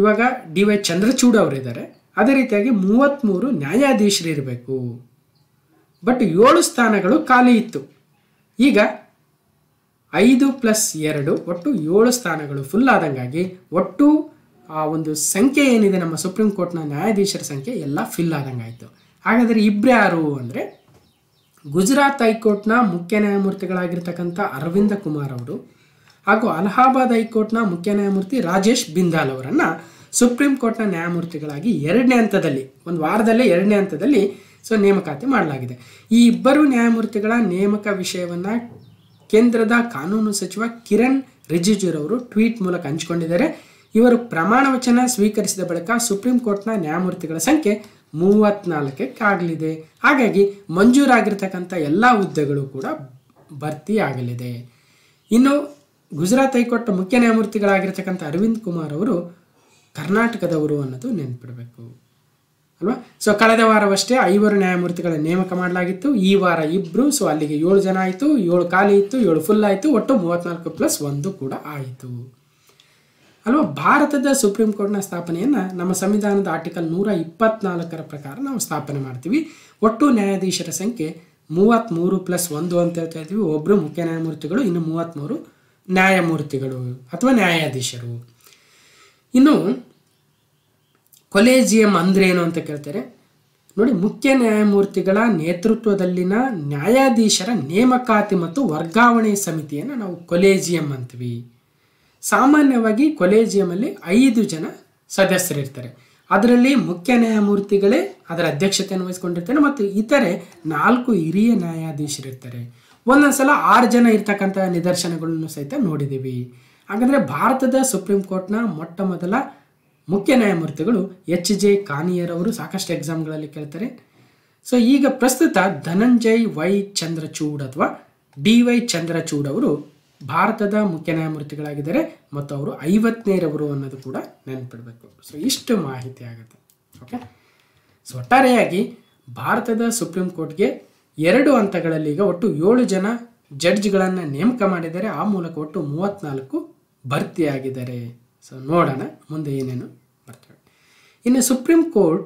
ಇವಾಗ ಡಿ ವೈ ಚಂದ್ರಚೂಡ್ ಅವರಿದ್ದಾರೆ, ಅದೇ ರೀತಿಯಾಗಿ ಮೂವತ್ತ್ಮೂರು ನ್ಯಾಯಾಧೀಶರು ಇರಬೇಕು. ಬಟ್ ಏಳು ಸ್ಥಾನಗಳು ಖಾಲಿ ಇತ್ತು. ಈಗ ಐದು ಪ್ಲಸ್ ಎರಡು ಒಟ್ಟು ಏಳು ಸ್ಥಾನಗಳು ಫುಲ್ ಆದಂಗಾಗಿ ಒಟ್ಟು ಆ ಒಂದು ಸಂಖ್ಯೆ ಏನಿದೆ ನಮ್ಮ ಸುಪ್ರೀಂ ಕೋರ್ಟ್ನ ನ್ಯಾಯಾಧೀಶರ ಸಂಖ್ಯೆ ಎಲ್ಲ ಫಿಲ್ ಆದಂಗಾಯಿತು. ಹಾಗಾದರೆ ಇಬ್ಬರು ಯಾರು ಅಂದರೆ ಗುಜರಾತ್ ಹೈಕೋರ್ಟ್ನ ಮುಖ್ಯ ನ್ಯಾಯಮೂರ್ತಿಗಳಾಗಿರ್ತಕ್ಕಂಥ ಅರವಿಂದ ಕುಮಾರ್ ಅವರು ಹಾಗೂ ಅಲಹಾಬಾದ್ ಹೈಕೋರ್ಟ್ನ ಮುಖ್ಯ ನ್ಯಾಯಮೂರ್ತಿ ರಾಜೇಶ್ ಬಿಂದಾಲ್ ಅವರನ್ನು ಸುಪ್ರೀಂ ಕೋರ್ಟ್ನ ನ್ಯಾಯಮೂರ್ತಿಗಳಾಗಿ ಎರಡನೇ ಹಂತದಲ್ಲಿ, ಒಂದು ವಾರದಲ್ಲೇ ಎರಡನೇ ಹಂತದಲ್ಲಿ ಸೊ ನೇಮಕಾತಿ ಮಾಡಲಾಗಿದೆ. ಈ ಇಬ್ಬರು ನ್ಯಾಯಮೂರ್ತಿಗಳ ನೇಮಕ ವಿಷಯವನ್ನು ಕೇಂದ್ರದ ಕಾನೂನು ಸಚಿವ ಕಿರಣ್ ರಿಜಿಜುರವರು ಟ್ವೀಟ್ ಮೂಲಕ ಹಂಚಿಕೊಂಡಿದ್ದಾರೆ. ಇವರು ಪ್ರಮಾಣ ವಚನ ಸ್ವೀಕರಿಸಿದ ಬಳಿಕ ಸುಪ್ರೀಂ ಕೋರ್ಟ್ನ ನ್ಯಾಯಮೂರ್ತಿಗಳ ಸಂಖ್ಯೆ ಮೂವತ್ತ್ನಾಲ್ಕಕ್ಕಾಗಲಿದೆ. ಹಾಗಾಗಿ ಮಂಜೂರಾಗಿರ್ತಕ್ಕಂಥ ಎಲ್ಲ ಹುದ್ದೆಗಳು ಕೂಡ ಭರ್ತಿಯಾಗಲಿದೆ. ಇನ್ನು ಗುಜರಾತ್ ಹೈಕೋರ್ಟ್ ಮುಖ್ಯ ನ್ಯಾಯಮೂರ್ತಿಗಳಾಗಿರ್ತಕ್ಕಂಥ ಅರವಿಂದ್ ಕುಮಾರ್ ಅವರು ಕರ್ನಾಟಕದವರು ಅನ್ನೋದು ನೆನಪಿಡಬೇಕು ಅಲ್ವಾ. ಸೊ ಕಳೆದ ವಾರವಷ್ಟೇ ಐವರು ನ್ಯಾಯಮೂರ್ತಿಗಳ ನೇಮಕ ಮಾಡಲಾಗಿತ್ತು, ಈ ವಾರ ಇಬ್ಬರು. ಸೊ ಅಲ್ಲಿಗೆ ಏಳು ಜನ ಆಯಿತು, ಏಳು ಖಾಲಿ ಇತ್ತು, ಏಳು ಫುಲ್ ಆಯಿತು, ಒಟ್ಟು ಮೂವತ್ತ್ನಾಲ್ಕು ಪ್ಲಸ್ ಒಂದು ಕೂಡ ಆಯಿತು ಅಲ್ವಾ. ಭಾರತದ ಸುಪ್ರೀಂ ಕೋರ್ಟ್ನ ಸ್ಥಾಪನೆಯನ್ನು ನಮ್ಮ ಸಂವಿಧಾನದ ಆರ್ಟಿಕಲ್ ನೂರ ಇಪ್ಪತ್ತ್ನಾಲ್ಕರ ಪ್ರಕಾರ ನಾವು ಸ್ಥಾಪನೆ ಮಾಡ್ತೀವಿ. ಒಟ್ಟು ನ್ಯಾಯಾಧೀಶರ ಸಂಖ್ಯೆ ಮೂವತ್ತ್ಮೂರು ಪ್ಲಸ್ ಒಂದು ಅಂತ ಹೇಳ್ತಾ ಇದ್ವಿ. ಒಬ್ಬರು ಮುಖ್ಯ ನ್ಯಾಯಮೂರ್ತಿಗಳು, ಇನ್ನು ಮೂವತ್ತ್ಮೂರು ನ್ಯಾಯಮೂರ್ತಿಗಳು ಅಥವಾ ನ್ಯಾಯಾಧೀಶರು. ಇನ್ನು ಕೊಲೇಜಿಯಂ ಅಂದ್ರೇನು ಅಂತ ಕೇಳ್ತಾರೆ. ನೋಡಿ, ಮುಖ್ಯ ನ್ಯಾಯಮೂರ್ತಿಗಳ ನೇತೃತ್ವದಲ್ಲಿನ ನ್ಯಾಯಾಧೀಶರ ನೇಮಕಾತಿ ಮತ್ತು ವರ್ಗಾವಣೆ ಸಮಿತಿಯನ್ನು ನಾವು ಕೊಲೇಜಿಯಂ ಅಂತೀವಿ. ಸಾಮಾನ್ಯವಾಗಿ ಕೊಲೇಜಿಯಮಲ್ಲಿ ಐದು ಜನ ಸದಸ್ಯರಿರ್ತಾರೆ. ಅದರಲ್ಲಿ ಮುಖ್ಯ ನ್ಯಾಯಮೂರ್ತಿಗಳೇ ಅದರ ಅಧ್ಯಕ್ಷತೆಯನ್ನು ವಹಿಸ್ಕೊಂಡಿರ್ತಾರೆ ಮತ್ತು ಇತರೆ ನಾಲ್ಕು ಹಿರಿಯ ನ್ಯಾಯಾಧೀಶರಿರ್ತಾರೆ. ಒಂದೊಂದು ಸಲ ಆರು ಜನ ಇರ್ತಕ್ಕಂಥ ನಿದರ್ಶನಗಳನ್ನು ಸಹಿತ ನೋಡಿದ್ದೀವಿ. ಹಾಗಾದರೆ ಭಾರತದ ಸುಪ್ರೀಂ ಕೋರ್ಟ್ನ ಮೊಟ್ಟ ಮೊದಲ ಮುಖ್ಯ ನ್ಯಾಯಮೂರ್ತಿಗಳು ಎಚ್ ಜೆ ಕಾನಿಯರವರು ಸಾಕಷ್ಟು ಎಕ್ಸಾಮ್ಗಳಲ್ಲಿ ಕೇಳ್ತಾರೆ. ಸೊ ಈಗ ಪ್ರಸ್ತುತ ಧನಂಜಯ್ ವೈ ಚಂದ್ರಚೂಡ್ ಅಥವಾ ಡಿ ವೈ ಚಂದ್ರಚೂಡ್ ಅವರು ಭಾರತದ ಮುಖ್ಯ ನ್ಯಾಯಮೂರ್ತಿಗಳಾಗಿದ್ದಾರೆ ಮತ್ತು ಅವರು ಐವತ್ತನೇರವರು ಅನ್ನೋದು ಕೂಡ ನೆನಪಿಡಬೇಕು. ಸೊ ಇಷ್ಟು ಮಾಹಿತಿ ಆಗುತ್ತೆ. ಓಕೆ, ಸೊ ಒಟ್ಟಾರೆಯಾಗಿ ಭಾರತದ ಸುಪ್ರೀಂ ಕೋರ್ಟ್ಗೆ ಎರಡು ಹಂತಗಳಲ್ಲಿ ಈಗ ಒಟ್ಟು ಏಳು ಜನ ಜಡ್ಜ್ಗಳನ್ನು ನೇಮಕ ಮಾಡಿದ್ದಾರೆ. ಆ ಮೂಲಕ ಒಟ್ಟು ಮೂವತ್ತ್ನಾಲ್ಕು ಭರ್ತಿಯಾಗಿದ್ದಾರೆ. ಸೊ ನೋಡೋಣ ಮುಂದೆ ಏನೇನು ಬರ್ತವೆ. ಇನ್ನು ಸುಪ್ರೀಂ ಕೋರ್ಟ್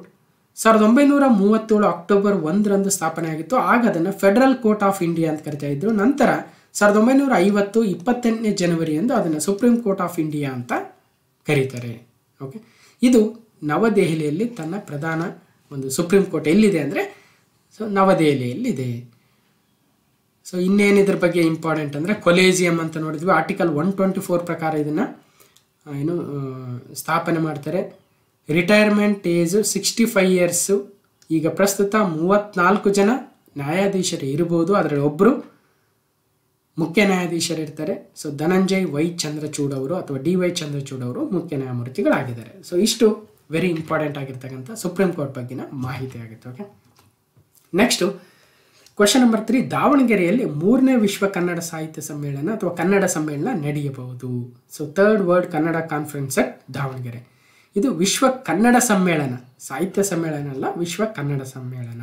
ಸಾವಿರದ ಒಂಬೈನೂರ ಮೂವತ್ತೇಳು ಅಕ್ಟೋಬರ್ ಒಂದರಂದು ಸ್ಥಾಪನೆ ಆಗಿತ್ತು. ಆಗ ಅದನ್ನು ಫೆಡರಲ್ ಕೋರ್ಟ್ ಆಫ್ ಇಂಡಿಯಾ ಅಂತ ಕರಿತಾ ಇದ್ದರು. ನಂತರ ಸಾವಿರದ ಒಂಬೈನೂರ ಐವತ್ತು ಇಪ್ಪತ್ತೆಂಟನೇ ಜನವರಿಯಂದು ಅದನ್ನು ಸುಪ್ರೀಂ ಕೋರ್ಟ್ ಆಫ್ ಇಂಡಿಯಾ ಅಂತ ಕರೀತಾರೆ. ಓಕೆ, ಇದು ನವದೆಹಲಿಯಲ್ಲಿ ತನ್ನ ಪ್ರಧಾನ ಒಂದು ಸುಪ್ರೀಂ ಕೋರ್ಟ್ ಎಲ್ಲಿದೆ ಅಂದರೆ ಸೊ ನವದೆಹಲಿಯಲ್ಲಿದೆ. ಸೊ ಇನ್ನೇನಿದ್ರ ಬಗ್ಗೆ ಇಂಪಾರ್ಟೆಂಟ್ ಅಂದರೆ ಕೊಲೇಜಿಯಂ ಅಂತ ನೋಡಿದ್ವಿ. ಆರ್ಟಿಕಲ್ ಒನ್ ಟ್ವೆಂಟಿ ಫೋರ್ ಪ್ರಕಾರ ಇದನ್ನು ಏನು ಸ್ಥಾಪನೆ ಮಾಡ್ತಾರೆ. Retirement age sixty five years. ಈಗ ಪ್ರಸ್ತುತ ಮೂವತ್ತ್ನಾಲ್ಕು ಜನ ನ್ಯಾಯಾಧೀಶರು ಇರ್ಬೋದು. ಅದರಲ್ಲಿ ಒಬ್ಬರು ಮುಖ್ಯ ನ್ಯಾಯಾಧೀಶರಿರ್ತಾರೆ. ಸೊ ಧನಂಜಯ್ ವೈ ಚಂದ್ರಚೂಡ್ ಅವರು ಅಥವಾ ಡಿ ವೈ ಚಂದ್ರಚೂಡ್ ಅವರು ಮುಖ್ಯ ನ್ಯಾಯಮೂರ್ತಿಗಳಾಗಿದ್ದಾರೆ. ಸೊ ಇಷ್ಟು ವೆರಿ ಇಂಪಾರ್ಟೆಂಟ್ ಆಗಿರ್ತಕ್ಕಂಥ ಸುಪ್ರೀಂ ಕೋರ್ಟ್ ಬಗ್ಗಿನ ಮಾಹಿತಿ ಆಗುತ್ತೆ. Okay, next question number three. ದಾವಣಗೆರೆಯಲ್ಲಿ ಮೂರನೇ ವಿಶ್ವ ಕನ್ನಡ ಸಾಹಿತ್ಯ ಸಮ್ಮೇಳನ ಅಥವಾ ಕನ್ನಡ ಸಮ್ಮೇಳನ ನಡೆಯಬಹುದು. So third world Kannada conference at Davanagere. ಇದು ವಿಶ್ವ ಕನ್ನಡ ಸಮ್ಮೇಳನ, ಸಾಹಿತ್ಯ ಸಮ್ಮೇಳನ ಅಲ್ಲ, ವಿಶ್ವ ಕನ್ನಡ ಸಮ್ಮೇಳನ.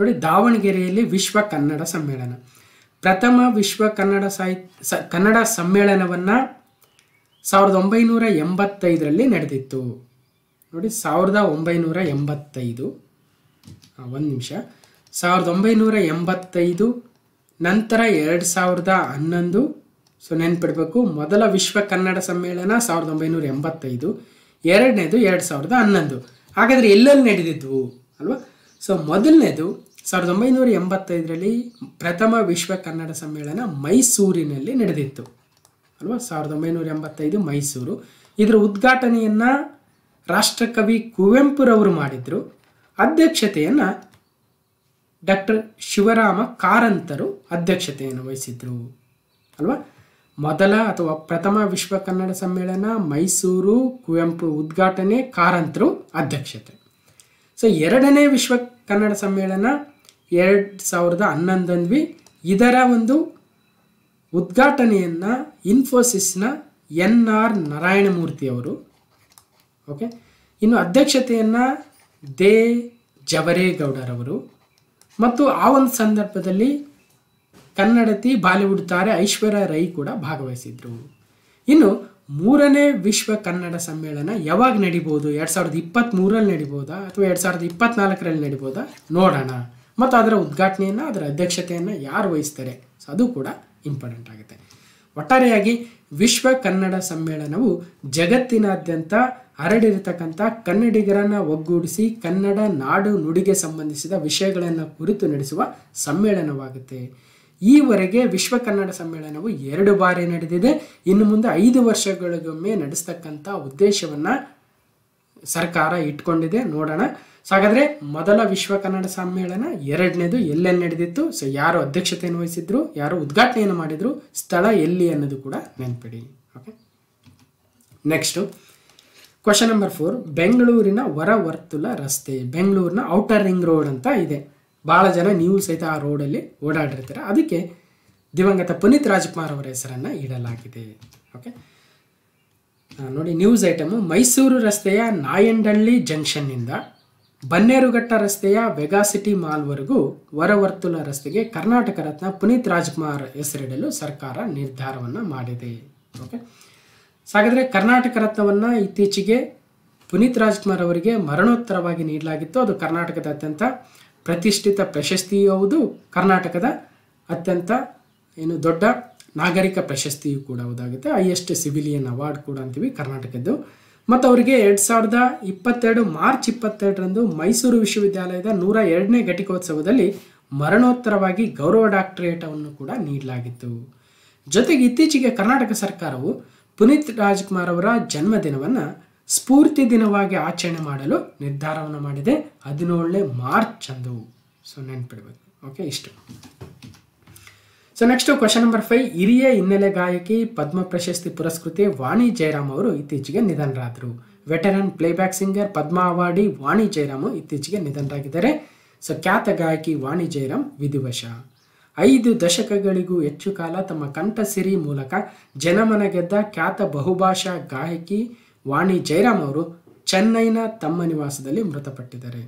ನೋಡಿ, ದಾವಣಗೆರೆಯಲ್ಲಿ ವಿಶ್ವ ಕನ್ನಡ ಸಮ್ಮೇಳನ. ಪ್ರಥಮ ವಿಶ್ವ ಕನ್ನಡ ಸಾಹಿತ್ಯ ಸ ಕನ್ನಡ ಸಮ್ಮೇಳನವನ್ನು ಸಾವಿರದ ಒಂಬೈನೂರ ಎಂಬತ್ತೈದರಲ್ಲಿ ನಡೆದಿತ್ತು. ನೋಡಿ, ಸಾವಿರದ ಒಂಬೈನೂರ ಎಂಬತ್ತೈದು ಒಂದು ನಿಮಿಷ ಸಾವಿರದ ಒಂಬೈನೂರ ಎಂಬತ್ತೈದು ನಂತರ ಎರಡು ಸಾವಿರದ ಹನ್ನೊಂದು. ಸೊ ನೆನ್ಪಿಡಬೇಕು, ಮೊದಲ ವಿಶ್ವ ಕನ್ನಡ ಸಮ್ಮೇಳನ ಸಾವಿರದ ಒಂಬೈನೂರ ಎಂಬತ್ತೈದು, ಎರಡನೇದು ಎರಡು ಸಾವಿರದ ಹನ್ನೊಂದು. ಹಾಗಾದರೆ ಎಲ್ಲೆಲ್ಲಿ ನಡೆದಿದ್ವು ಅಲ್ವಾ. ಸೊ ಮೊದಲನೇದು ಸಾವಿರದ ಒಂಬೈನೂರ ಎಂಬತ್ತೈದರಲ್ಲಿ ಪ್ರಥಮ ವಿಶ್ವ ಕನ್ನಡ ಸಮ್ಮೇಳನ ಮೈಸೂರಿನಲ್ಲಿ ನಡೆದಿತ್ತು ಅಲ್ವಾ ಸಾವಿರದ ಒಂಬೈನೂರ ಎಂಬತ್ತೈದು ಮೈಸೂರು. ಇದರ ಉದ್ಘಾಟನೆಯನ್ನು ರಾಷ್ಟ್ರಕವಿ ಕುವೆಂಪುರವರು ಮಾಡಿದರು. ಅಧ್ಯಕ್ಷತೆಯನ್ನು ಡಾಕ್ಟರ್ ಶಿವರಾಮ ಕಾರಂತರು ಅಧ್ಯಕ್ಷತೆಯನ್ನು ವಹಿಸಿದರು ಅಲ್ವಾ. ಮೊದಲ ಅಥವಾ ಪ್ರಥಮ ವಿಶ್ವ ಕನ್ನಡ ಸಮ್ಮೇಳನ ಮೈಸೂರು, ಕುವೆಂಪು ಉದ್ಘಾಟನೆ, ಕಾರಂತರು ಅಧ್ಯಕ್ಷತೆ. ಸೊ ಎರಡನೇ ವಿಶ್ವ ಕನ್ನಡ ಸಮ್ಮೇಳನ ಎರಡು ಸಾವಿರದ ಹನ್ನೊಂದನ್ವಿ ಇದರ ಒಂದು ಉದ್ಘಾಟನೆಯನ್ನು ಇನ್ಫೋಸಿಸ್ನ ಎನ್ ಆರ್ ನಾರಾಯಣಮೂರ್ತಿಯವರು, ಓಕೆ. ಇನ್ನು ಅಧ್ಯಕ್ಷತೆಯನ್ನು ದೇ ಜವರೇಗೌಡರವರು. ಮತ್ತು ಆ ಒಂದು ಸಂದರ್ಭದಲ್ಲಿ ಕನ್ನಡತಿ ಬಾಲಿವುಡ್ ತಾರೆ ಐಶ್ವರ್ಯ ರೈ ಕೂಡ ಭಾಗವಹಿಸಿದರು. ಇನ್ನು ಮೂರನೇ ವಿಶ್ವ ಕನ್ನಡ ಸಮ್ಮೇಳನ ಯಾವಾಗ ನಡಿಬೋದು? ಎರಡು ಸಾವಿರದ ಇಪ್ಪತ್ತ್ಮೂರಲ್ಲಿ ನಡಿಬೋದಾ ಅಥವಾ ಎರಡು ಸಾವಿರದ ಇಪ್ಪತ್ತ್ನಾಲ್ಕರಲ್ಲಿ ನಡಿಬೋದಾ ನೋಡೋಣ. ಮತ್ತು ಅದರ ಉದ್ಘಾಟನೆಯನ್ನು, ಅದರ ಅಧ್ಯಕ್ಷತೆಯನ್ನು ಯಾರು ವಹಿಸ್ತಾರೆ, ಸೊ ಅದು ಕೂಡ ಇಂಪಾರ್ಟೆಂಟ್ ಆಗುತ್ತೆ. ಒಟ್ಟಾರೆಯಾಗಿ ವಿಶ್ವ ಕನ್ನಡ ಸಮ್ಮೇಳನವು ಜಗತ್ತಿನಾದ್ಯಂತ ಹರಡಿರತಕ್ಕಂಥ ಕನ್ನಡಿಗರನ್ನು ಒಗ್ಗೂಡಿಸಿ ಕನ್ನಡ ನಾಡು ನುಡಿಗೆ ಸಂಬಂಧಿಸಿದ ವಿಷಯಗಳನ್ನು ಕುರಿತು ನಡೆಸುವ ಸಮ್ಮೇಳನವಾಗುತ್ತೆ. ಈವರೆಗೆ ವಿಶ್ವ ಕನ್ನಡ ಸಮ್ಮೇಳನವು ಎರಡು ಬಾರಿ ನಡೆದಿದೆ. ಇನ್ನು ಮುಂದೆ ಐದು ವರ್ಷಗಳಿಗೊಮ್ಮೆ ನಡೆಸ್ತಕ್ಕಂಥ ಉದ್ದೇಶವನ್ನು ಸರ್ಕಾರ ಇಟ್ಕೊಂಡಿದೆ, ನೋಡೋಣ. ಸೊ ಹಾಗಾದರೆ ಮೊದಲ ವಿಶ್ವ ಕನ್ನಡ ಸಮ್ಮೇಳನ, ಎರಡನೇದು ಎಲ್ಲೆಲ್ಲಿ ನಡೆದಿತ್ತು, ಸೊ ಯಾರು ಅಧ್ಯಕ್ಷತೆಯನ್ನು ವಹಿಸಿದ್ರು, ಯಾರು ಉದ್ಘಾಟನೆಯನ್ನು ಮಾಡಿದರು, ಸ್ಥಳ ಎಲ್ಲಿ ಅನ್ನೋದು ಕೂಡ ನೆನಪಿಡಿ, okay. Next question number four. ಬೆಂಗಳೂರಿನ ಹೊರವರ್ತುಲ ರಸ್ತೆ, ಬೆಂಗಳೂರಿನ ಔಟರ್ ರಿಂಗ್ ರೋಡ್ ಅಂತ ಇದೆ. ಭಾಳ ಜನ ನೀವು ಸಹಿತ ಆ ರೋಡಲ್ಲಿ ಓಡಾಡಿರ್ತೀರ, ಅದಕ್ಕೆ ದಿವಂಗತ ಪುನೀತ್ ರಾಜ್ಕುಮಾರ್ ಅವರ ಹೆಸರನ್ನು ಇಡಲಾಗಿದೆ, ಓಕೆ. ನೋಡಿ ನ್ಯೂಸ್ ಐಟಮು, ಮೈಸೂರು ರಸ್ತೆಯ ನಾಯಂಡಹಳ್ಳಿ ಜಂಕ್ಷನ್ನಿಂದ ಬನ್ನೇರುಘಟ್ಟ ರಸ್ತೆಯ ವೆಗಾಸಿಟಿ ಮಾಲ್ವರೆಗೂ ಹೊರವರ್ತುಲ ರಸ್ತೆಗೆ ಕರ್ನಾಟಕ ರತ್ನ ಪುನೀತ್ ರಾಜ್ಕುಮಾರ್ ಹೆಸರಿಡಲು ಸರ್ಕಾರ ನಿರ್ಧಾರವನ್ನು ಮಾಡಿದೆ, ಓಕೆ. ಹಾಗಾದರೆ ಕರ್ನಾಟಕ ರತ್ನವನ್ನು ಇತ್ತೀಚೆಗೆ ಪುನೀತ್ ರಾಜ್ಕುಮಾರ್ ಅವರಿಗೆ ಮರಣೋತ್ತರವಾಗಿ ನೀಡಲಾಗಿತ್ತು. ಅದು ಕರ್ನಾಟಕದ ಅತ್ಯಂತ ಪ್ರತಿಷ್ಠಿತ ಪ್ರಶಸ್ತಿಯೂ ಹೌದು, ಕರ್ನಾಟಕದ ಅತ್ಯಂತ ಏನು ದೊಡ್ಡ ನಾಗರಿಕ ಪ್ರಶಸ್ತಿಯೂ ಕೂಡ ಹೌದಾಗುತ್ತೆ. ಹೈಯೆಸ್ಟ್ ಸಿವಿಲಿಯನ್ ಅವಾರ್ಡ್ ಕೂಡ ಅಂತೀವಿ ಕರ್ನಾಟಕದ್ದು. ಮತ್ತು ಅವರಿಗೆ ಎರಡು ಸಾವಿರದ ಇಪ್ಪತ್ತೆರಡು ಮಾರ್ಚ್ ಇಪ್ಪತ್ತೆರಡರಂದು ಮೈಸೂರು ವಿಶ್ವವಿದ್ಯಾಲಯದ ನೂರ ಎರಡನೇ ಘಟಿಕೋತ್ಸವದಲ್ಲಿ ಮರಣೋತ್ತರವಾಗಿ ಗೌರವ ಡಾಕ್ಟರೇಟವನ್ನು ಕೂಡ ನೀಡಲಾಗಿತ್ತು. ಜೊತೆಗೆ ಇತ್ತೀಚೆಗೆ ಕರ್ನಾಟಕ ಸರ್ಕಾರವು ಪುನೀತ್ ರಾಜ್ಕುಮಾರ್ ಅವರ ಜನ್ಮದಿನವನ್ನು ಸ್ಫೂರ್ತಿ ದಿನವಾಗಿ ಆಚರಣೆ ಮಾಡಲು ನಿರ್ಧಾರವನ್ನು ಮಾಡಿದೆ, ಹದಿನೇಳನೇ ಮಾರ್ಚ್ ಅಂದು, ಸೊ ನೆನ್ಪಿಡ್ಬೇಕು, ಓಕೆ. ಇಷ್ಟು. So next question number five. ಹಿರಿಯ ಹಿನ್ನೆಲೆ ಗಾಯಕಿ, ಪದ್ಮ ಪ್ರಶಸ್ತಿ ಪುರಸ್ಕೃತೆ ವಾಣಿ ಜಯರಾಮ್ ಅವರು ಇತ್ತೀಚೆಗೆ ನಿಧನರಾದರು. Veteran playback singer, Padma awardee Vani Jayaram ಇತ್ತೀಚೆಗೆ ನಿಧನರಾಗಿದ್ದಾರೆ. ಸೊ ಖ್ಯಾತ ಗಾಯಕಿ ವಾಣಿ ಜಯರಾಮ್ ವಿಧಿವಶ. ಐದು ದಶಕಗಳಿಗೂ ಹೆಚ್ಚು ಕಾಲ ತಮ್ಮ ಕಂಠಸಿರಿ ಮೂಲಕ ಜನಮನ ಗೆದ್ದ ಖ್ಯಾತ ಬಹುಭಾಷಾ ಗಾಯಕಿ ವಾಣಿ ಜಯರಾಮ್ ಅವರು ಚೆನ್ನೈನ ತಮ್ಮ ನಿವಾಸದಲ್ಲಿ ಮೃತಪಟ್ಟಿದ್ದಾರೆ.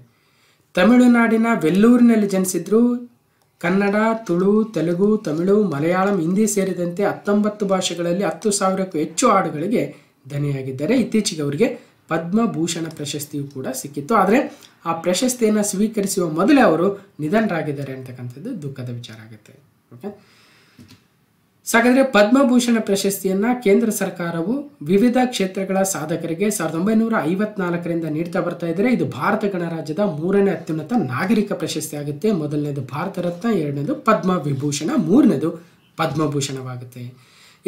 ತಮಿಳುನಾಡಿನ ವೆಲ್ಲೂರಿನಲ್ಲಿ ಜನಿಸಿದ್ರು. ಕನ್ನಡ, ತುಳು, ತೆಲುಗು, ತಮಿಳು, ಮಲಯಾಳಂ, ಹಿಂದಿ ಸೇರಿದಂತೆ ಹತ್ತೊಂಬತ್ತು ಭಾಷೆಗಳಲ್ಲಿ ಹತ್ತು ಸಾವಿರಕ್ಕೂ ಹೆಚ್ಚು ಹಾಡುಗಳಿಗೆ ಧನಿಯಾಗಿದ್ದಾರೆ. ಇತ್ತೀಚೆಗೆ ಅವರಿಗೆ ಪದ್ಮಭೂಷಣ ಪ್ರಶಸ್ತಿಯು ಕೂಡ ಸಿಕ್ಕಿತ್ತು. ಆದರೆ ಆ ಪ್ರಶಸ್ತಿಯನ್ನು ಸ್ವೀಕರಿಸುವ ಮೊದಲೇ ಅವರು ನಿಧನರಾಗಿದ್ದಾರೆ ಅಂತಕ್ಕಂಥದ್ದು ದುಃಖದ ವಿಚಾರ ಆಗುತ್ತೆ, ಓಕೆ. ಹಾಗಾದರೆ ಪದ್ಮಭೂಷಣ ಪ್ರಶಸ್ತಿಯನ್ನು ಕೇಂದ್ರ ಸರ್ಕಾರವು ವಿವಿಧ ಕ್ಷೇತ್ರಗಳ ಸಾಧಕರಿಗೆ ಸಾವಿರದ ಒಂಬೈನೂರ ಐವತ್ನಾಲ್ಕರಿಂದ ನೀಡ್ತಾ ಬರ್ತಾ ಇದ್ದಾರೆ. ಇದು ಭಾರತ ಗಣರಾಜ್ಯದ ಮೂರನೇ ಅತ್ಯುನ್ನತ ನಾಗರಿಕ ಪ್ರಶಸ್ತಿ ಆಗುತ್ತೆ. ಮೊದಲನೇದು ಭಾರತ ರತ್ನ, ಎರಡನೇದು ಪದ್ಮ ವಿಭೂಷಣ, ಮೂರನೇದು ಪದ್ಮಭೂಷಣವಾಗುತ್ತೆ.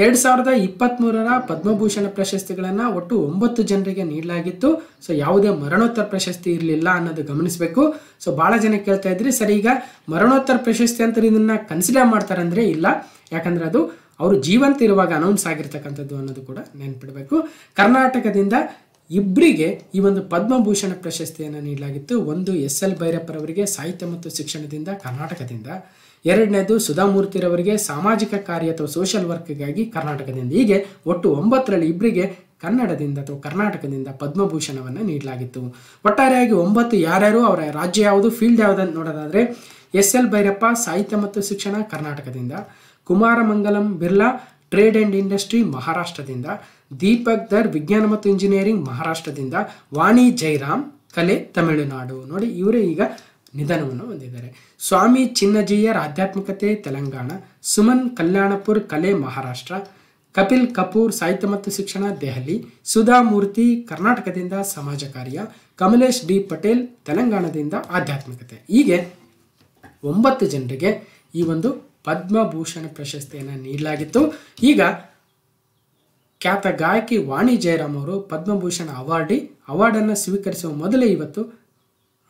ಎರಡು ಸಾವಿರದ ಇಪ್ಪತ್ತ್ಮೂರರ ಪದ್ಮಭೂಷಣ ಪ್ರಶಸ್ತಿಗಳನ್ನು ಒಟ್ಟು ಒಂಬತ್ತು ಜನರಿಗೆ ನೀಡಲಾಗಿತ್ತು. ಸೊ ಯಾವುದೇ ಮರಣೋತ್ತರ ಪ್ರಶಸ್ತಿ ಇರಲಿಲ್ಲ ಅನ್ನೋದು ಗಮನಿಸಬೇಕು. ಸೊ ಭಾಳ ಜನ ಕೇಳ್ತಾ ಇದ್ರಿ, ಸರಿ ಈಗ ಮರಣೋತ್ತರ ಪ್ರಶಸ್ತಿ ಅಂತ ಇದನ್ನು ಕನ್ಸಿಡರ್ ಮಾಡ್ತಾರೆ ಅಂದರೆ ಇಲ್ಲ, ಯಾಕಂದರೆ ಅದು ಅವರು ಜೀವಂತ ಇರುವಾಗ ಅನೌನ್ಸ್ ಆಗಿರ್ತಕ್ಕಂಥದ್ದು ಅನ್ನೋದು ಕೂಡ ನೆನಪಿಡಬೇಕು. ಕರ್ನಾಟಕದಿಂದ ಇಬ್ಬರಿಗೆ ಈ ಒಂದು ಪದ್ಮಭೂಷಣ ಪ್ರಶಸ್ತಿಯನ್ನು ನೀಡಲಾಗಿತ್ತು. ಒಂದು ಎಸ್ ಎಲ್ ಭೈರಪ್ಪರವರಿಗೆ ಸಾಹಿತ್ಯ ಮತ್ತು ಶಿಕ್ಷಣದಿಂದ ಕರ್ನಾಟಕದಿಂದ, ಎರಡನೇದು ಸುಧಾಮೂರ್ತಿರವರಿಗೆ ಸಾಮಾಜಿಕ ಕಾರ್ಯ ಅಥವಾ ಸೋಷಿಯಲ್ ವರ್ಕ್ಗಾಗಿ ಕರ್ನಾಟಕದಿಂದ. ಹೀಗೆ ಒಟ್ಟು ಒಂಬತ್ತರಲ್ಲಿ ಇಬ್ಬರಿಗೆ ಕನ್ನಡದಿಂದ ಅಥವಾ ಕರ್ನಾಟಕದಿಂದ ಪದ್ಮಭೂಷಣವನ್ನು ನೀಡಲಾಗಿತ್ತು. ಒಟ್ಟಾರೆಯಾಗಿ ಒಂಬತ್ತು ಯಾರ್ಯಾರು, ಅವರ ರಾಜ್ಯ ಯಾವುದು, ಫೀಲ್ಡ್ ಯಾವುದಂತ ನೋಡೋದಾದರೆ ಎಸ್ ಎಲ್ ಭೈರಪ್ಪ ಸಾಹಿತ್ಯ ಮತ್ತು ಶಿಕ್ಷಣ ಕರ್ನಾಟಕದಿಂದ, Kumaramangalam Birla trade and industry ಮಹಾರಾಷ್ಟ್ರದಿಂದ, ದೀಪಕ್ ಧರ್ ವಿಜ್ಞಾನ ಮತ್ತು ಇಂಜಿನಿಯರಿಂಗ್ ಮಹಾರಾಷ್ಟ್ರದಿಂದ, ವಾಣಿ ಜೈರಾಮ್ ಕಲೆ ತಮಿಳುನಾಡು. ನೋಡಿ ಇವರೇ ಈಗ ನಿಧನವನ್ನು ಹೊಂದಿದ್ದಾರೆ. ಸ್ವಾಮಿ ಚಿನ್ನಜಿಯರ್ ಆಧ್ಯಾತ್ಮಿಕತೆ ತೆಲಂಗಾಣ, ಸುಮನ್ ಕಲ್ಯಾಣಪುರ್ ಕಲೆ ಮಹಾರಾಷ್ಟ್ರ, ಕಪಿಲ್ ಕಪೂರ್ ಸಾಹಿತ್ಯ ಮತ್ತು ಶಿಕ್ಷಣ ದೆಹಲಿ, ಸುಧಾ ಮೂರ್ತಿ ಕರ್ನಾಟಕದಿಂದ ಸಮಾಜ ಕಾರ್ಯ, ಕಮಲೇಶ್ ಡಿ ಪಟೇಲ್ ತೆಲಂಗಾಣದಿಂದ ಆಧ್ಯಾತ್ಮಿಕತೆ. ಹೀಗೆ ಒಂಬತ್ತು ಜನರಿಗೆ ಈ ಒಂದು ಪದ್ಮಭೂಷಣ ಪ್ರಶಸ್ತಿಯನ್ನು ನೀಡಲಾಗಿತ್ತು. ಈಗ ಖ್ಯಾತ ಗಾಯಕಿ ವಾಣಿ ಜಯರಾಮ್ ಅವರು ಪದ್ಮಭೂಷಣ ಅವಾರ್ಡಿ ಅವಾರ್ಡನ್ನು ಸ್ವೀಕರಿಸುವ ಮೊದಲೇ ಇವತ್ತು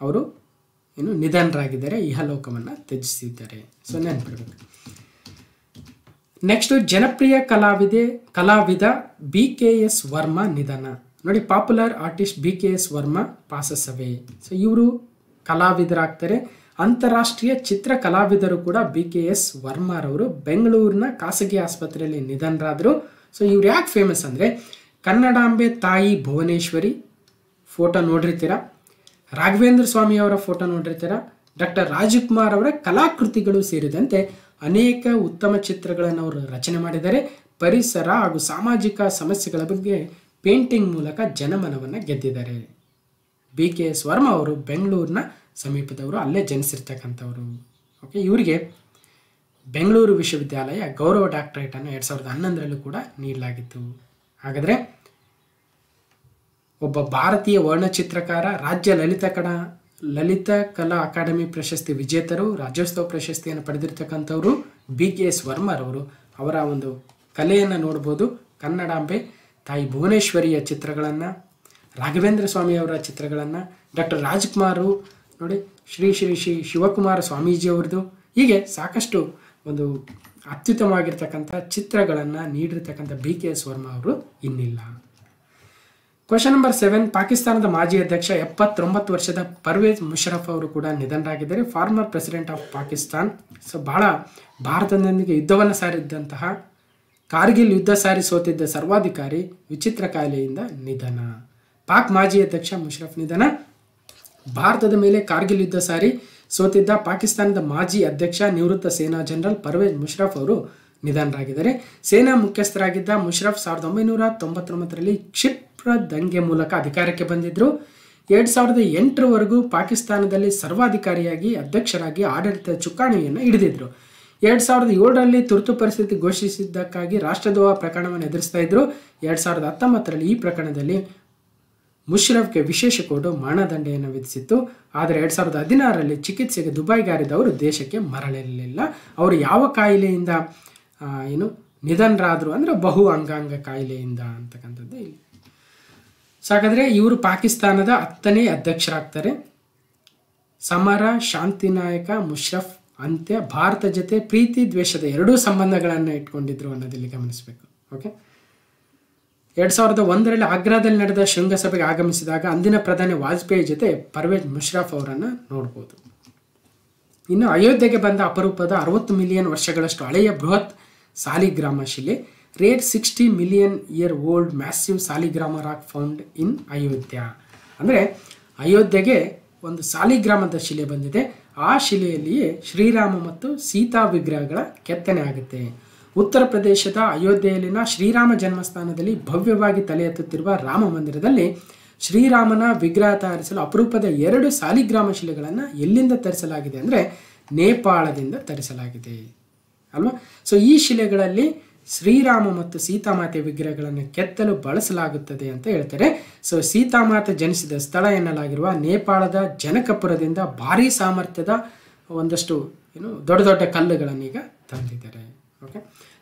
ಅವರು ಏನು ನಿಧನರಾಗಿದ್ದಾರೆ, ಇಹಲೋಕವನ್ನು ತ್ಯಜಿಸಿದ್ದಾರೆ. ಸೊ ನೆನಪಿಡಬೇಕು. ನೆಕ್ಸ್ಟ್ ಜನಪ್ರಿಯ ಕಲಾವಿದೆ ಕಲಾವಿದ ಬಿ ಕೆ ಎಸ್ ವರ್ಮಾ ನಿಧನ. ನೋಡಿ, popular artist B K S Varma passes away. So ಇವರು ಕಲಾವಿದರಾಗ್ತಾರೆ. ಅಂತಾರಾಷ್ಟ್ರೀಯ ಚಿತ್ರ ಕಲಾವಿದರು ಕೂಡ ಬಿ ಕೆ ಎಸ್ ವರ್ಮಾರವರು ಬೆಂಗಳೂರಿನ ಖಾಸಗಿ ಆಸ್ಪತ್ರೆಯಲ್ಲಿ ನಿಧನರಾದರು. ಸೊ ಇವ್ರು ಯಾಕೆ ಫೇಮಸ್ ಅಂದರೆ ಕನ್ನಡಾಂಬೆ ತಾಯಿ ಭುವನೇಶ್ವರಿ ಫೋಟೋ ನೋಡಿರ್ತೀರ, ರಾಘವೇಂದ್ರ ಸ್ವಾಮಿಯವರ ಫೋಟೋ ನೋಡಿರ್ತೀರ, ಡಾಕ್ಟರ್ ರಾಜಕುಮಾರ್ ಅವರ ಕಲಾಕೃತಿಗಳು ಸೇರಿದಂತೆ ಅನೇಕ ಉತ್ತಮ ಚಿತ್ರಗಳನ್ನು ಅವರು ರಚನೆ ಮಾಡಿದ್ದಾರೆ. ಪರಿಸರ ಹಾಗೂ ಸಾಮಾಜಿಕ ಸಮಸ್ಯೆಗಳ ಬಗ್ಗೆ ಪೇಂಟಿಂಗ್ ಮೂಲಕ ಜನಮನವನ್ನು ಗೆದ್ದಿದ್ದಾರೆ. ಬಿ ಕೆ ಎಸ್ ವರ್ಮಾ ಅವರು ಬೆಂಗಳೂರಿನ ಸಮೀಪದವರು, ಅಲ್ಲೇ ಜನಿಸಿರ್ತಕ್ಕಂಥವರು. ಓಕೆ, ಇವರಿಗೆ ಬೆಂಗಳೂರು ವಿಶ್ವವಿದ್ಯಾಲಯ ಗೌರವ ಡಾಕ್ಟರೇಟನ್ನು ಎರಡು ಸಾವಿರದ ಹನ್ನೊಂದರಲ್ಲೂ ಕೂಡ ನೀಡಲಾಗಿತ್ತು. ಹಾಗಾದರೆ ಒಬ್ಬ ಭಾರತೀಯ ವರ್ಣಚಿತ್ರಕಾರ, ರಾಜ್ಯ ಲಲಿತ ಕಡ ಲಲಿತ ಕಲಾ ಅಕಾಡೆಮಿ ಪ್ರಶಸ್ತಿ ವಿಜೇತರು, ರಾಜ್ಯೋತ್ಸವ ಪ್ರಶಸ್ತಿಯನ್ನು ಪಡೆದಿರ್ತಕ್ಕಂಥವರು ಬಿ ಕೆ ಎಸ್ ವರ್ಮಾರವರು. ಅವರ ಒಂದು ಕಲೆಯನ್ನು ನೋಡ್ಬೋದು. ಕನ್ನಡಾಂಬೆ ತಾಯಿ ಭುವನೇಶ್ವರಿಯ ಚಿತ್ರಗಳನ್ನು, ರಾಘವೇಂದ್ರ ಸ್ವಾಮಿಯವರ ಚಿತ್ರಗಳನ್ನು, ಡಾಕ್ಟರ್ ರಾಜ್ಕುಮಾರು ನೋಡಿ, ಶ್ರೀ ಶ್ರೀ ಶ್ರೀ ಶಿವಕುಮಾರ ಸ್ವಾಮೀಜಿಯವ್ರದ್ದು, ಹೀಗೆ ಸಾಕಷ್ಟು ಒಂದು ಅತ್ಯುತ್ತಮವಾಗಿರ್ತಕ್ಕಂಥ ಚಿತ್ರಗಳನ್ನು ನೀಡಿರ್ತಕ್ಕಂಥ ಬಿ ಕೆ ಎಸ್ ವರ್ಮಾ ಅವರು ಇನ್ನಿಲ್ಲ. Question number seven. ಪಾಕಿಸ್ತಾನದ ಮಾಜಿ ಅಧ್ಯಕ್ಷ ಎಪ್ಪತ್ತೊಂಬತ್ತು ವರ್ಷದ ಪರ್ವೇಜ್ ಮುಷರಫ್ ಅವರು ಕೂಡ ನಿಧನರಾಗಿದ್ದಾರೆ. Former president of Pakistan. So ಬಹಳ ಭಾರತದೊಂದಿಗೆ ಯುದ್ಧವನ್ನು ಸಾರಿದ್ದಂತಹ, ಕಾರ್ಗಿಲ್ ಯುದ್ಧ ಸಾರಿ ಸೋತಿದ್ದ ಸರ್ವಾಧಿಕಾರಿ ವಿಚಿತ್ರ ಕಾಯಿಲೆಯಿಂದ ನಿಧನ. ಪಾಕ್ ಮಾಜಿ ಅಧ್ಯಕ್ಷ ಮುಷರಫ್ ನಿಧನ. ಭಾರತದ ಮೇಲೆ ಕಾರ್ಗಿಲ್ ಯುದ್ಧ ಸಾರಿ ಸೋತಿದ್ದ ಪಾಕಿಸ್ತಾನದ ಮಾಜಿ ಅಧ್ಯಕ್ಷ, ನಿವೃತ್ತ ಸೇನಾ ಜನರಲ್ ಪರ್ವೇಜ್ ಮುಷರಫ್ ಅವರು ನಿಧನರಾಗಿದ್ದಾರೆ. ಸೇನಾ ಮುಖ್ಯಸ್ಥರಾಗಿದ್ದ ಮುಷರಫ್ ಸಾವಿರದ ಒಂಬೈನೂರ ತೊಂಬತ್ತೊಂಬತ್ತರಲ್ಲಿ ಕ್ಷಿಪ್ರ ದಂಗೆ ಮೂಲಕ ಅಧಿಕಾರಕ್ಕೆ ಬಂದಿದ್ದರು. ಎರಡು ಸಾವಿರದ ಎಂಟರವರೆಗೂ ಪಾಕಿಸ್ತಾನದಲ್ಲಿ ಸರ್ವಾಧಿಕಾರಿಯಾಗಿ, ಅಧ್ಯಕ್ಷರಾಗಿ ಆಡಳಿತ ಚುಕ್ಕಾಣಿಯನ್ನು ಹಿಡಿದಿದ್ದರು. ಎರಡು ಸಾವಿರದ ಏಳರಲ್ಲಿ ತುರ್ತು ಪರಿಸ್ಥಿತಿ ಘೋಷಿಸಿದ್ದಕ್ಕಾಗಿ ರಾಷ್ಟ್ರದ್ರೋಹ ಪ್ರಕರಣವನ್ನು ಎದುರಿಸ್ತಾ ಇದ್ದರು. ಎರಡು ಸಾವಿರದ ಹತ್ತೊಂಬತ್ತರಲ್ಲಿ ಈ ಪ್ರಕರಣದಲ್ಲಿ ಮುಷರಫ್ಗೆ ವಿಶೇಷ ಕೋರ್ಟ್ ಮರಣದಂಡೆಯನ್ನು ವಿಧಿಸಿತ್ತು. ಆದರೆ ಎರಡು ಸಾವಿರದ ಹದಿನಾರರಲ್ಲಿ ಚಿಕಿತ್ಸೆಗೆ ದುಬೈಗಾರಿದವರು ದೇಶಕ್ಕೆ ಮರಳಿರಲಿಲ್ಲ. ಅವರು ಯಾವ ಕಾಯಿಲೆಯಿಂದ ಏನು ನಿಧನರಾದರು ಅಂದರೆ ಬಹು ಅಂಗಾಂಗ ಕಾಯಿಲೆಯಿಂದ ಅಂತಕ್ಕಂಥದ್ದು ಇಲ್ಲಿ. ಸೊ ಹಾಗಾದರೆ ಇವರು ಪಾಕಿಸ್ತಾನದ ಹತ್ತನೇ ಅಧ್ಯಕ್ಷರಾಗ್ತಾರೆ. ಸಮರ ಶಾಂತಿನಾಯಕ ಮುಷರಫ್ ಅಂತ್ಯ ಭಾರತ ಜೊತೆ ಪ್ರೀತಿ ದ್ವೇಷದ ಎರಡೂ ಸಂಬಂಧಗಳನ್ನು ಇಟ್ಕೊಂಡಿದ್ರು ಅನ್ನೋದಿಲ್ಲಿ ಗಮನಿಸಬೇಕು. ಓಕೆ, ಎರಡು ಸಾವಿರದ ಒಂದರಲ್ಲಿ ಆಗ್ರಾದಲ್ಲಿ ನಡೆದ ಶೃಂಗಸಭೆಗೆ ಆಗಮಿಸಿದಾಗ ಅಂದಿನ ಪ್ರಧಾನಿ ವಾಜಪೇಯಿ ಜೊತೆ ಪರ್ವೇಜ್ ಮುಷರಫ್ ಅವರನ್ನು ನೋಡ್ಬೋದು. ಇನ್ನು ಅಯೋಧ್ಯೆಗೆ ಬಂದ ಅಪರೂಪದ ಅರವತ್ತು ಮಿಲಿಯನ್ ವರ್ಷಗಳಷ್ಟು ಹಳೆಯ ಬೃಹತ್ ಸಾಲಿಗ್ರಾಮ ಶಿಲೆ, rare sixty million year old massive Saligrama rock found in Ayodhya. ಅಂದರೆ ಅಯೋಧ್ಯೆಗೆ ಒಂದು ಸಾಲಿಗ್ರಾಮದ ಶಿಲೆ ಬಂದಿದೆ. ಆ ಶಿಲೆಯಲ್ಲಿಯೇ ಶ್ರೀರಾಮ ಮತ್ತು ಸೀತಾ ವಿಗ್ರಹಗಳ ಕೆತ್ತನೆ ಆಗುತ್ತೆ. ಉತ್ತರ ಪ್ರದೇಶದ ಅಯೋಧ್ಯೆಯಲ್ಲಿನ ಶ್ರೀರಾಮ ಜನ್ಮಸ್ಥಾನದಲ್ಲಿ ಭವ್ಯವಾಗಿ ತಲೆ ಎತ್ತುತ್ತಿರುವ ರಾಮ ಮಂದಿರದಲ್ಲಿ ಶ್ರೀರಾಮನ ವಿಗ್ರಹ ತಯಾರಿಸಲು ಅಪರೂಪದ ಎರಡು ಸಾಲಿಗ್ರಾಮ ಶಿಲೆಗಳನ್ನು ಎಲ್ಲಿಂದ ತರಿಸಲಾಗಿದೆ ಅಂದರೆ ನೇಪಾಳದಿಂದ ತರಿಸಲಾಗಿದೆ ಅಲ್ವಾ. ಸೊ ಈ ಶಿಲೆಗಳಲ್ಲಿ ಶ್ರೀರಾಮ ಮತ್ತು ಸೀತಾಮಾತೆ ವಿಗ್ರಹಗಳನ್ನು ಕೆತ್ತಲು ಬಳಸಲಾಗುತ್ತದೆ ಅಂತ ಹೇಳ್ತಾರೆ. ಸೊ ಸೀತಾಮಾತೆ ಜನಿಸಿದ ಸ್ಥಳ ಎನ್ನಲಾಗಿರುವ ನೇಪಾಳದ ಜನಕಪುರದಿಂದ ಭಾರೀ ಸಾಮರ್ಥ್ಯದ ಒಂದಷ್ಟು ಏನು ದೊಡ್ಡ ದೊಡ್ಡ ಕಲ್ಲುಗಳನ್ನೀಗ ತಂದಿದ್ದಾರೆ. ಓಕೆ,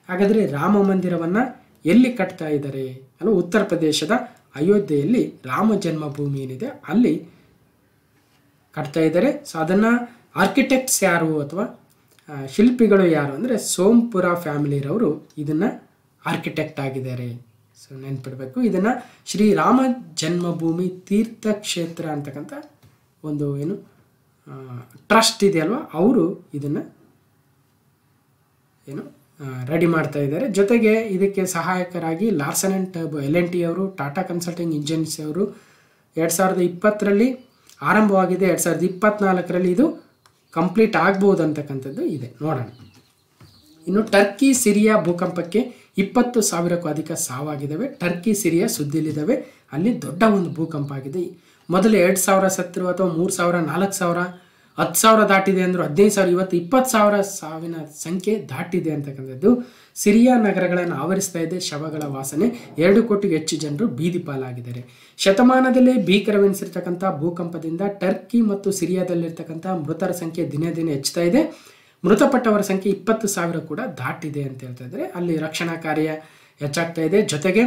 ಹಾಗಾದರೆ ರಾಮ ಮಂದಿರವನ್ನು ಎಲ್ಲಿ ಕಟ್ತಾ ಇದ್ದಾರೆ ಅಲ್ವಾ, ಉತ್ತರ ಪ್ರದೇಶದ ಅಯೋಧ್ಯೆಯಲ್ಲಿ ರಾಮ ಜನ್ಮಭೂಮಿ ಏನಿದೆ ಅಲ್ಲಿ ಕಟ್ತಾ ಇದ್ದಾರೆ. ಸೊ ಅದನ್ನು ಆರ್ಕಿಟೆಕ್ಟ್ಸ್ ಯಾರು ಅಥವಾ ಶಿಲ್ಪಿಗಳು ಯಾರು ಅಂದರೆ ಸೋಂಪುರ ಫ್ಯಾಮಿಲಿರವರು ಇದನ್ನು ಆರ್ಕಿಟೆಕ್ಟ್ ಆಗಿದ್ದಾರೆ. ಸೊ ನೆನ್ಪಿಡಬೇಕು, ಇದನ್ನು ಶ್ರೀರಾಮ ಜನ್ಮಭೂಮಿ ತೀರ್ಥಕ್ಷೇತ್ರ ಅಂತಕ್ಕಂಥ ಒಂದು ಏನು ಟ್ರಸ್ಟ್ ಇದೆಯಲ್ವ, ಅವರು ಇದನ್ನು ಏನು ರೆಡಿ ಮಾಡ್ತಾ ಇದ್ದಾರೆ. ಜೊತೆಗೆ ಇದಕ್ಕೆ ಸಹಾಯಕರಾಗಿ ಲಾರ್ಸನ್ ಆ್ಯಂಡ್ ಟರ್ಬೊ ಎಲ್ ಎನ್ ಟಿ ಅವರು, ಟಾಟಾ ಕನ್ಸಲ್ಟಿಂಗ್ ಇಂಜಿನ್ಸ್ ಅವರು. ಎರಡು ಸಾವಿರದ ಇಪ್ಪತ್ತರಲ್ಲಿ ಆರಂಭವಾಗಿದೆ, ಎರಡು ಸಾವಿರದ ಇಪ್ಪತ್ತ್ನಾಲ್ಕರಲ್ಲಿ ಇದು ಕಂಪ್ಲೀಟ್ ಆಗ್ಬೋದು ಅಂತಕ್ಕಂಥದ್ದು ಇದೆ, ನೋಡೋಣ. ಇನ್ನು ಟರ್ಕಿ ಸಿರಿಯಾ ಭೂಕಂಪಕ್ಕೆ ಇಪ್ಪತ್ತು ಸಾವಿರಕ್ಕೂ ಅಧಿಕ ಸಾವಾಗಿದ್ದಾವೆ. ಟರ್ಕಿ ಸಿರಿಯಾ ಸುದ್ದಿಲಿದ್ದಾವೆ, ಅಲ್ಲಿ ದೊಡ್ಡ ಒಂದು ಭೂಕಂಪ ಆಗಿದೆ. ಮೊದಲು ಎರಡು ಸಾವಿರ ಸತ್ತರು ಅಥವಾ ಮೂರು ಸಾವಿರ, ನಾಲ್ಕು ಸಾವಿರ, ಹತ್ತು ಸಾವಿರ ದಾಟಿದೆ ಅಂದರು, ಹದಿನೈದು ಸಾವಿರ, ಇವತ್ತು ಇಪ್ಪತ್ತು ಸಾವಿರ ಸಾವಿನ ಸಂಖ್ಯೆ ದಾಟಿದೆ ಅಂತಕ್ಕಂಥದ್ದು. ಸಿರಿಯಾ ನಗರಗಳನ್ನು ಆವರಿಸ್ತಾ ಇದೆ ಶವಗಳ ವಾಸನೆ. ಎರಡು ಕೋಟಿಗೂ ಹೆಚ್ಚು ಜನರು ಬೀದಿ ಪಾಲಾಗಿದ್ದಾರೆ. ಶತಮಾನದಲ್ಲೇ ಭೀಕರವೆನಿಸಿರ್ತಕ್ಕಂಥ ಭೂಕಂಪದಿಂದ ಟರ್ಕಿ ಮತ್ತು ಸಿರಿಯಾದಲ್ಲಿರ್ತಕ್ಕಂಥ ಮೃತರ ಸಂಖ್ಯೆ ದಿನೇ ದಿನೇ ಹೆಚ್ಚುತ್ತಾ ಇದೆ. ಮೃತಪಟ್ಟವರ ಸಂಖ್ಯೆ ಇಪ್ಪತ್ತು ಸಾವಿರ ಕೂಡ ದಾಟಿದೆ ಅಂತ ಹೇಳ್ತಾ ಇದ್ದಾರೆ. ಅಲ್ಲಿ ರಕ್ಷಣಾ ಕಾರ್ಯ ಹೆಚ್ಚಾಗ್ತಾ ಇದೆ. ಜೊತೆಗೆ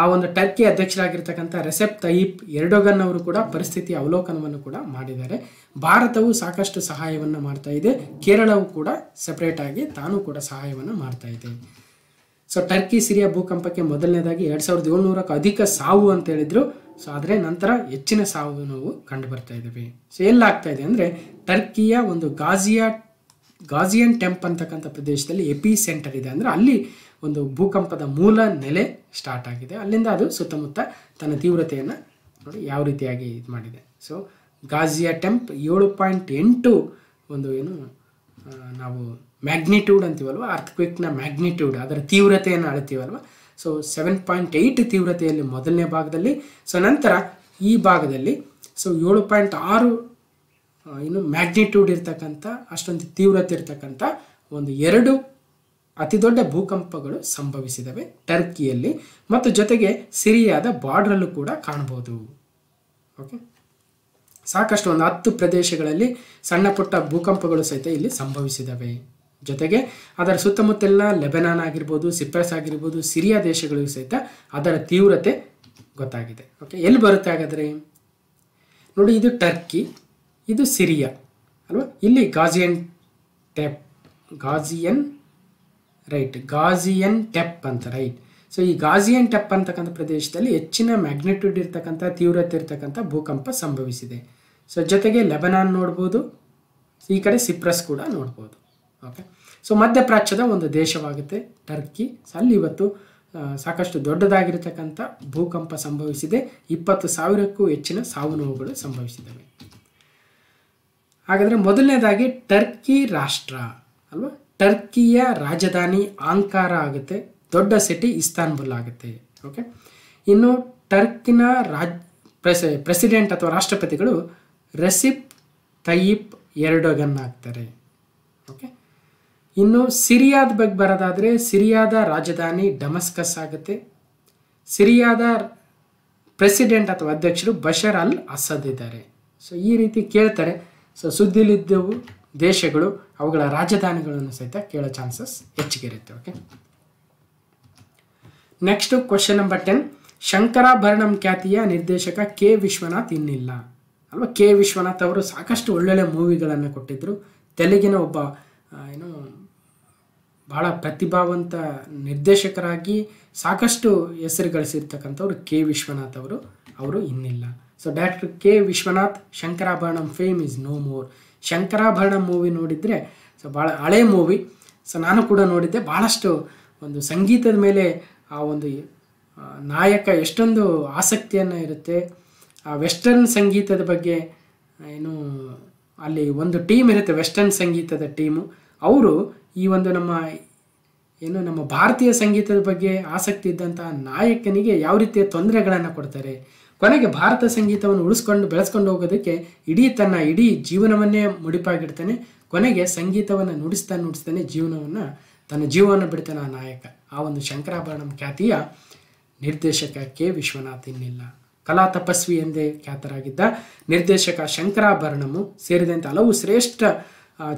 ಆ ಒಂದು ಟರ್ಕಿ ಅಧ್ಯಕ್ಷರಾಗಿರ್ತಕ್ಕಂಥ ರೆಸೆಪ್ ತಯ್ಯಿಪ್ ಎರ್ಡೋಗನ್ ಅವರು ಕೂಡ ಪರಿಸ್ಥಿತಿ ಅವಲೋಕನವನ್ನು ಕೂಡ ಮಾಡಿದ್ದಾರೆ. ಭಾರತವು ಸಾಕಷ್ಟು ಸಹಾಯವನ್ನು ಮಾಡ್ತಾ ಇದೆ, ಕೇರಳವು ಕೂಡ ಸೆಪರೇಟ್ ಆಗಿ ತಾನು ಕೂಡ ಸಹಾಯವನ್ನು ಮಾಡ್ತಾ ಇದೆ. ಸೊ ಟರ್ಕಿ ಸಿರಿಯಾ ಭೂಕಂಪಕ್ಕೆ ಮೊದಲನೇದಾಗಿ ಎರಡು ಸಾವಿರದ ಏಳ್ನೂರಕ್ಕೂ ಅಧಿಕ ಸಾವು ಅಂತ ಹೇಳಿದ್ರು. ಸೊ ಆದರೆ ನಂತರ ಹೆಚ್ಚಿನ ಸಾವು ನಾವು ಕಂಡು ಬರ್ತಾ ಇದ್ದೀವಿ. ಸೊ ಎಲ್ಲಾಗ್ತಾ ಇದೆ ಅಂದರೆ ಟರ್ಕಿಯ ಒಂದು ಗಾಜಿಯಾ ಗಾಜಿಯನ್ ಟೆಂಪ್ ಅಂತಕ್ಕಂಥ ಪ್ರದೇಶದಲ್ಲಿ ಎಪಿ ಸೆಂಟರ್ ಇದೆ. ಅಂದರೆ ಅಲ್ಲಿ ಒಂದು ಭೂಕಂಪದ ಮೂಲ ನೆಲೆ ಸ್ಟಾರ್ಟ್ ಆಗಿದೆ. ಅಲ್ಲಿಂದ ಅದು ಸುತ್ತಮುತ್ತ ತನ್ನ ತೀವ್ರತೆಯನ್ನು ನೋಡಿ ಯಾವ ರೀತಿಯಾಗಿ ಇದು ಮಾಡಿದೆ. ಸೊ ಗಾಜಿಯಾ ಟೆಂಪ್ ಏಳು ಪಾಯಿಂಟ್ ಎಂಟು ಒಂದು ಏನು ನಾವು ಮ್ಯಾಗ್ನಿಟ್ಯೂಡ್ ಅಂತೀವಲ್ವ, ಅರ್ಥಕ್ವಿಕ್ನ ಮ್ಯಾಗ್ನಿಟ್ಯೂಡ್ ಅದರ ತೀವ್ರತೆಯನ್ನು ಅಳ್ತೀವಲ್ವ. ಸೊ ಸೆವೆನ್ ಪಾಯಿಂಟ್ ಏಯ್ಟ್ ತೀವ್ರತೆಯಲ್ಲಿ ಮೊದಲನೇ ಭಾಗದಲ್ಲಿ, ಸೊ ನಂತರ ಈ ಭಾಗದಲ್ಲಿ ಸೊ ಏಳು ಪಾಯಿಂಟ್ ಆರು ಇನ್ನು ಮ್ಯಾಗ್ನಿಟ್ಯೂಡ್ ಇರ್ತಕ್ಕಂಥ ಅಷ್ಟೊಂದು ತೀವ್ರತೆ ಇರ್ತಕ್ಕಂಥ ಒಂದು ಎರಡು ಅತಿ ದೊಡ್ಡ ಭೂಕಂಪಗಳು ಸಂಭವಿಸಿದವೆ ಟರ್ಕಿಯಲ್ಲಿ. ಮತ್ತು ಜೊತೆಗೆ ಸಿರಿಯಾದ ಬಾರ್ಡ್ರಲ್ಲೂ ಕೂಡ ಕಾಣಬಹುದು. ಓಕೆ, ಸಾಕಷ್ಟು ಒಂದು ಹತ್ತು ಪ್ರದೇಶಗಳಲ್ಲಿ ಸಣ್ಣ ಪುಟ್ಟ ಭೂಕಂಪಗಳು ಸಹಿತ ಇಲ್ಲಿ ಸಂಭವಿಸಿದವೆ. ಜೊತೆಗೆ ಅದರ ಸುತ್ತಮುತ್ತಲಿನ ಲೆಬನಾನ್ ಆಗಿರ್ಬೋದು, ಸಿಪ್ರಸ್ ಆಗಿರ್ಬೋದು, ಸಿರಿಯಾ ದೇಶಗಳಿಗೂ ಸಹಿತ ಅದರ ತೀವ್ರತೆ ಗೊತ್ತಾಗಿದೆ. ಓಕೆ, ಎಲ್ಲಿ ಬರುತ್ತೆ ಹಾಗಾದರೆ ನೋಡಿ, ಇದು ಟರ್ಕಿ, ಇದು ಸಿರಿಯಾ ಅಲ್ವಾ. ಇಲ್ಲಿ ಗಾಜಿಯನ್ ಟೆಪ್ ಗಾಜಿಯನ್ ರೈಟ್ ಗಾಜಿಯನ್ ಟೆಪ್ ಅಂತ ರೈಟ್. ಸೊ ಈ ಗಾಜಿಯನ್ ಟೆಪ್ ಅಂತಕ್ಕಂಥ ಪ್ರದೇಶದಲ್ಲಿ ಹೆಚ್ಚಿನ ಮ್ಯಾಗ್ನಿಟ್ಯೂಡ್ ಇರ್ತಕ್ಕಂಥ ತೀವ್ರತೆ ಇರ್ತಕ್ಕಂಥ ಭೂಕಂಪ ಸಂಭವಿಸಿದೆ. ಸೊ ಜೊತೆಗೆ ಲೆಬನಾನ್ ನೋಡ್ಬೋದು, ಈ ಕಡೆ ಸಿಪ್ರಸ್ ಕೂಡ ನೋಡ್ಬೋದು. ಓಕೆ, ಸೊ ಮಧ್ಯಪ್ರಾಚ್ಯದ ಒಂದು ದೇಶವಾಗುತ್ತೆ ಟರ್ಕಿ. ಸೊ ಅಲ್ಲಿ ಇವತ್ತು ಸಾಕಷ್ಟು ದೊಡ್ಡದಾಗಿರ್ತಕ್ಕಂಥ ಭೂಕಂಪ ಸಂಭವಿಸಿದೆ. ಇಪ್ಪತ್ತು ಸಾವಿರಕ್ಕೂ ಹೆಚ್ಚಿನ ಸಾವು ನೋವುಗಳು ಸಂಭವಿಸಿದವೆ. ಹಾಗಾದರೆ ಮೊದಲನೇದಾಗಿ ಟರ್ಕಿ ರಾಷ್ಟ್ರ ಅಲ್ವಾ, ಟರ್ಕಿಯ ರಾಜಧಾನಿ ಅಂಕಾರ ಆಗುತ್ತೆ, ದೊಡ್ಡ ಸಿಟಿ ಇಸ್ತಾನ್ಬುಲ್ ಆಗುತ್ತೆ. ಓಕೆ, ಇನ್ನು ಟರ್ಕಿನ ರಾಜ್ ಪ್ರೆಸಿಡೆಂಟ್ ಅಥವಾ ರಾಷ್ಟ್ರಪತಿಗಳು ರೆಸಿಪ್ ತಯ್ಯಿಪ್ ಎರ್ಡೋಗನ್ ಆಗ್ತಾರೆ. ಓಕೆ, ಇನ್ನು ಸಿರಿಯಾದ ಬಗ್ಗೆ ಬರೋದಾದರೆ ಸಿರಿಯಾದ ರಾಜಧಾನಿ ಡಮಸ್ಕಸ್ ಆಗುತ್ತೆ. ಸಿರಿಯಾದ ಪ್ರೆಸಿಡೆಂಟ್ ಅಥವಾ ಅಧ್ಯಕ್ಷರು ಬಶರ್ ಅಲ್ ಅಸದ್ ಇದ್ದಾರೆ. ಸೊ ಈ ರೀತಿ ಕೇಳ್ತಾರೆ. ಸೊ ಸುದ್ದಿಲಿದ್ದವು ದೇಶಗಳು ಅವುಗಳ ರಾಜಧಾನಿಗಳನ್ನು ಸಹಿತ ಕೇಳೋ ಚಾನ್ಸಸ್ ಹೆಚ್ಚಿಗೆ ಇರುತ್ತೆ. Okay, next question number ten. Sankarabharanam ಖ್ಯಾತಿಯ ನಿರ್ದೇಶಕ ಕೆ ವಿಶ್ವನಾಥ್ ಇನ್ನಿಲ್ಲ ಅಲ್ವಾ. ಕೆ ವಿಶ್ವನಾಥ್ ಅವರು ಸಾಕಷ್ಟು ಒಳ್ಳೊಳ್ಳೆ ಮೂವಿಗಳನ್ನು ಕೊಟ್ಟಿದ್ದರು. ತೆಲುಗಿನ ಒಬ್ಬ ಏನು ಭಾಳ ಪ್ರತಿಭಾವಂತ ನಿರ್ದೇಶಕರಾಗಿ ಸಾಕಷ್ಟು ಹೆಸರು ಗಳಿಸಿರ್ತಕ್ಕಂಥವ್ರು ಕೆ ವಿಶ್ವನಾಥ್ ಅವರು ಅವರು ಇನ್ನಿಲ್ಲ. So doctor K Vishwanath Sankarabharanam fame is no more. Sankarabharanam movie ನೋಡಿದರೆ, ಸೊ ಭಾಳ ಹಳೆ ಮೂವಿ, ಸೊ ನಾನು ಕೂಡ ನೋಡಿದ್ದೆ. ಭಾಳಷ್ಟು ಒಂದು ಸಂಗೀತದ ಮೇಲೆ ಆ ಒಂದು ನಾಯಕ ಎಷ್ಟೊಂದು ಆಸಕ್ತಿಯನ್ನು ಇರುತ್ತೆ. ಆ ವೆಸ್ಟರ್ನ್ ಸಂಗೀತದ ಬಗ್ಗೆ ಏನು ಅಲ್ಲಿ ಒಂದು ಟೀಮ್ ಇರುತ್ತೆ, ವೆಸ್ಟರ್ನ್ ಸಂಗೀತದ ಟೀಮು, ಅವರು ಈ ಒಂದು ನಮ್ಮ ಏನು ನಮ್ಮ ಭಾರತೀಯ ಸಂಗೀತದ ಬಗ್ಗೆ ಆಸಕ್ತಿ ಇದ್ದಂತಹ ನಾಯಕನಿಗೆ ಯಾವ ರೀತಿಯ ತೊಂದರೆಗಳನ್ನು ಕೊಡ್ತಾರೆ, ಕೊನೆಗೆ ಭಾರತ ಸಂಗೀತವನ್ನು ಉಳಿಸ್ಕೊಂಡು ಬೆಳೆಸ್ಕೊಂಡು ಹೋಗೋದಕ್ಕೆ ಇಡೀ ತನ್ನ ಇಡೀ ಜೀವನವನ್ನೇ ಮುಡಿಪಾಗಿಡ್ತಾನೆ. ಕೊನೆಗೆ ಸಂಗೀತವನ್ನು ನುಡಿಸ್ತಾ ನುಡಿಸ್ತಾನೆ ಜೀವನವನ್ನು ತನ್ನ ಜೀವವನ್ನು ಬಿಡ್ತಾನೆ ಆ ನಾಯಕ. ಆ ಒಂದು ಶಂಕರಾಭರಣಂ ಖ್ಯಾತಿಯ ನಿರ್ದೇಶಕ ಕೆ ವಿಶ್ವನಾಥ್ ಇನ್ನಿಲ್ಲ. ಕಲಾ ತಪಸ್ವಿ ಎಂದೇ ಖ್ಯಾತರಾಗಿದ್ದ ನಿರ್ದೇಶಕ ಶಂಕರಾಭರಣಮು ಸೇರಿದಂತೆ ಹಲವು ಶ್ರೇಷ್ಠ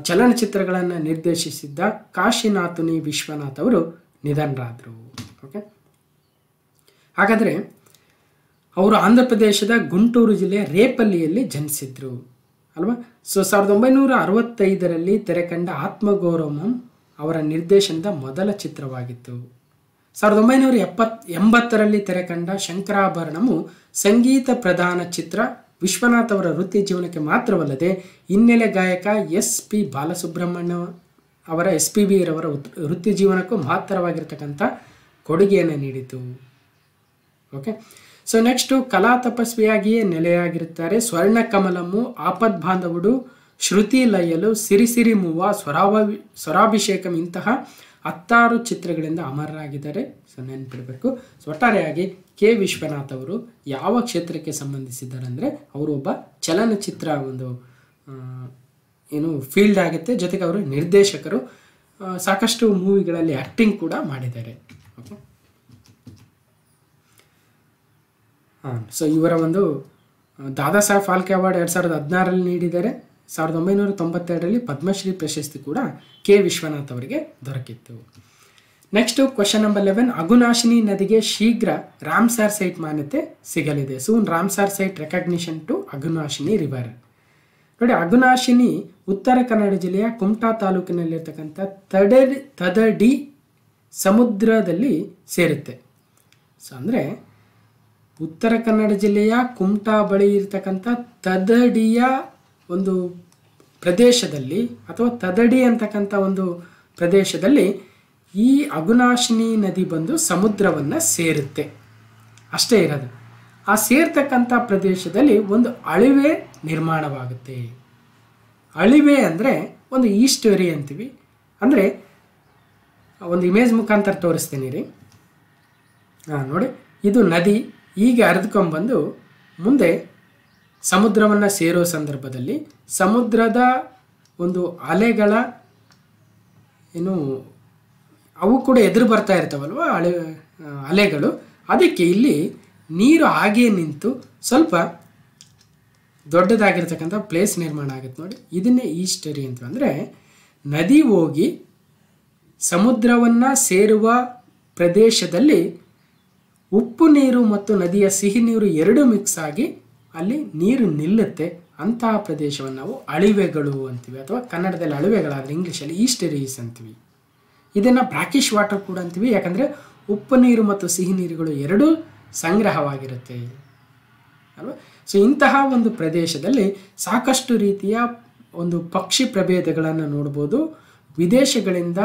ಚಲನಚಿತ್ರಗಳನ್ನು ನಿರ್ದೇಶಿಸಿದ್ದ ಕಾಶಿನಾಥುನಿ ವಿಶ್ವನಾಥ್ ಅವರು ನಿಧನರಾದರು. ಓಕೆ, ಹಾಗಾದರೆ ಅವರು ಆಂಧ್ರ ಪ್ರದೇಶದ ಗುಂಟೂರು ಜಿಲ್ಲೆಯ ರೇಪಲ್ಲಿಯಲ್ಲಿ ಜನಿಸಿದ್ರು ಅಲ್ವಾ. ಸೊ ಸಾವಿರದ ಒಂಬೈನೂರ ಅರವತ್ತೈದರಲ್ಲಿ ತೆರೆಕಂಡ ಆತ್ಮಗೌರವಂ ಅವರ ನಿರ್ದೇಶನದ ಮೊದಲ ಚಿತ್ರವಾಗಿತ್ತು. ಸಾವಿರದ ಒಂಬೈನೂರ ಎಪ್ಪತ್ ಎಂಬತ್ತರಲ್ಲಿ ತೆರೆಕಂಡ ಶಂಕರಾಭರಣಮು ಸಂಗೀತ ಪ್ರಧಾನ ಚಿತ್ರ. ವಿಶ್ವನಾಥ್ ಅವರ ವೃತ್ತಿ ಜೀವನಕ್ಕೆ ಮಾತ್ರವಲ್ಲದೆ ಹಿನ್ನೆಲೆ ಗಾಯಕ ಎಸ್ ಪಿ ಬಾಲಸುಬ್ರಹ್ಮಣ್ಯ ಅವರ ಎಸ್ ಪಿ ಬಿ ರವರ ವೃತ್ತಿ ಜೀವನಕ್ಕೂ ಮಹತ್ತರವಾಗಿರ್ತಕ್ಕಂಥ ಕೊಡುಗೆಯನ್ನು ನೀಡಿತು. ಓಕೆ, ಸೊ ನೆಕ್ಸ್ಟು ಕಲಾ ತಪಸ್ವಿಯಾಗಿಯೇ ನೆಲೆಯಾಗಿರುತ್ತಾರೆ. ಸ್ವರ್ಣ ಕಮಲಮ್ಮು, ಆಪದ್ ಬಾಂಧವುಡು, ಶ್ರುತಿ ಲಯಲು, ಸಿರಿಸಿರಿ ಮೂವ, ಸ್ವರಾಭಿ ಸ್ವರಾಭಿಷೇಕಂ ಇಂತಹ ಹತ್ತಾರು ಚಿತ್ರಗಳಿಂದ ಅಮರರಾಗಿದ್ದಾರೆ. ಸೊ ನೆನಪಿಡಬೇಕು. ಸೊ ಒಟ್ಟಾರೆಯಾಗಿ ಕೆ ವಿಶ್ವನಾಥ್ ಅವರು ಯಾವ ಕ್ಷೇತ್ರಕ್ಕೆ ಸಂಬಂಧಿಸಿದ್ದಾರೆ ಅಂದರೆ ಅವರು ಒಬ್ಬ ಚಲನಚಿತ್ರ ಒಂದು ಏನು ಫೀಲ್ಡ್ ಆಗುತ್ತೆ. ಜೊತೆಗೆ ಅವರು ನಿರ್ದೇಶಕರು, ಸಾಕಷ್ಟು ಮೂವಿಗಳಲ್ಲಿ ಆ್ಯಕ್ಟಿಂಗ್ ಕೂಡ ಮಾಡಿದ್ದಾರೆ. ಓಕೆ, ಹಾಂ, ಸೊ ಇವರ ಒಂದು ದಾದಾ ಸಾಹೇಬ್ ಫಾಲ್ಕೆ ಅವಾರ್ಡ್ ಎರಡು ಸಾವಿರದ ಹದಿನಾರರಲ್ಲಿ ನೀಡಿದ್ದಾರೆ. ಸಾವಿರದ ಒಂಬೈನೂರ ತೊಂಬತ್ತೆರಡರಲ್ಲಿ ಪದ್ಮಶ್ರೀ ಪ್ರಶಸ್ತಿ ಕೂಡ ಕೆ ವಿಶ್ವನಾಥ್ ಅವರಿಗೆ ದೊರಕಿತ್ತು. Next question number eleven, Aghanashini ನದಿಗೆ ಶೀಘ್ರ ರಾಮ್ಸಾರ್ ಸೈಟ್ ಮಾನ್ಯತೆ ಸಿಗಲಿದೆ. Soon Ramsar site recognition to Aghanashini river. ನೋಡಿ, ಅಘುನಾಶಿನಿ ಉತ್ತರ ಕನ್ನಡ ಜಿಲ್ಲೆಯ ಕುಮಟಾ ತಾಲೂಕಿನಲ್ಲಿರ್ತಕ್ಕಂಥ ತಡೆ ತದಡಿ ಸಮುದ್ರದಲ್ಲಿ ಸೇರುತ್ತೆ. ಸೊ ಅಂದರೆ ಉತ್ತರ ಕನ್ನಡ ಜಿಲ್ಲೆಯ ಕುಮಟಾ ಬಳಿ ಇರತಕ್ಕಂಥ ತದಡಿಯ ಒಂದು ಪ್ರದೇಶದಲ್ಲಿ ಅಥವಾ ತದಡಿ ಅಂತಕ್ಕಂಥ ಒಂದು ಪ್ರದೇಶದಲ್ಲಿ ಈ ಅಘುನಾಶಿನಿ ನದಿ ಬಂದು ಸಮುದ್ರವನ್ನು ಸೇರುತ್ತೆ. ಅಷ್ಟೇ ಇರೋದು. ಆ ಸೇರ್ತಕ್ಕಂಥ ಪ್ರದೇಶದಲ್ಲಿ ಒಂದು ಅಳಿವೆ ನಿರ್ಮಾಣವಾಗುತ್ತೆ. ಅಳಿವೆ ಅಂದರೆ ಒಂದು ಈ ಸ್ಟೋರಿ ಅಂತೀವಿ. ಅಂದರೆ ಒಂದು ಇಮೇಜ್ ಮುಖಾಂತರ ತೋರಿಸ್ತೀನಿ ರೀ. ಹಾಂ ನೋಡಿ, ಇದು ನದಿ ಈಗ ಹರಿದುಕೊಂಡ್ಬಂದು ಮುಂದೆ ಸಮುದ್ರವನ್ನು ಸೇರೋ ಸಂದರ್ಭದಲ್ಲಿ ಸಮುದ್ರದ ಒಂದು ಅಲೆಗಳ ಏನು ಅವು ಕೂಡ ಎದುರು ಬರ್ತಾ ಇರ್ತವಲ್ವ ಅಲೆ ಅಲೆಗಳು ಅದಕ್ಕೆ ಇಲ್ಲಿ ನೀರು ಹಾಗೇ ನಿಂತು ಸ್ವಲ್ಪ ದೊಡ್ಡದಾಗಿರ್ತಕ್ಕಂಥ ಪ್ಲೇಸ್ ನಿರ್ಮಾಣ ಆಗುತ್ತೆ. ನೋಡಿ, ಇದನ್ನೇ ಈ ಸ್ಟೋರಿ ಅಂತ. ಅಂದರೆ ನದಿ ಹೋಗಿ ಸಮುದ್ರವನ್ನು ಸೇರುವ ಪ್ರದೇಶದಲ್ಲಿ ಉಪ್ಪು ನೀರು ಮತ್ತು ನದಿಯ ಸಿಹಿ ನೀರು ಎರಡೂ ಮಿಕ್ಸ್ ಆಗಿ ಅಲ್ಲಿ ನೀರು ನಿಲ್ಲುತ್ತೆ. ಅಂತಹ ಪ್ರದೇಶವನ್ನು ನಾವು ಅಳಿವೆಗಳು ಅಂತೀವಿ ಅಥವಾ ಕನ್ನಡದಲ್ಲಿ ಅಳಿವೆಗಳಾದರೆ ಇಂಗ್ಲೀಷಲ್ಲಿ ಈಸ್ಟರೀಸ್ ಅಂತೀವಿ. ಇದನ್ನು ಬ್ರಾಕಿಶ್ ವಾಟರ್ ಕೂಡ ಅಂತೀವಿ, ಯಾಕಂದರೆ ಉಪ್ಪು ನೀರು ಮತ್ತು ಸಿಹಿ ನೀರುಗಳು ಎರಡೂ ಸಂಗ್ರಹವಾಗಿರುತ್ತೆ ಅಲ್ವಾ. ಸೊ ಇಂತಹ ಒಂದು ಪ್ರದೇಶದಲ್ಲಿ ಸಾಕಷ್ಟು ರೀತಿಯ ಒಂದು ಪಕ್ಷಿ ಪ್ರಭೇದಗಳನ್ನು ನೋಡ್ಬೋದು. ವಿದೇಶಗಳಿಂದ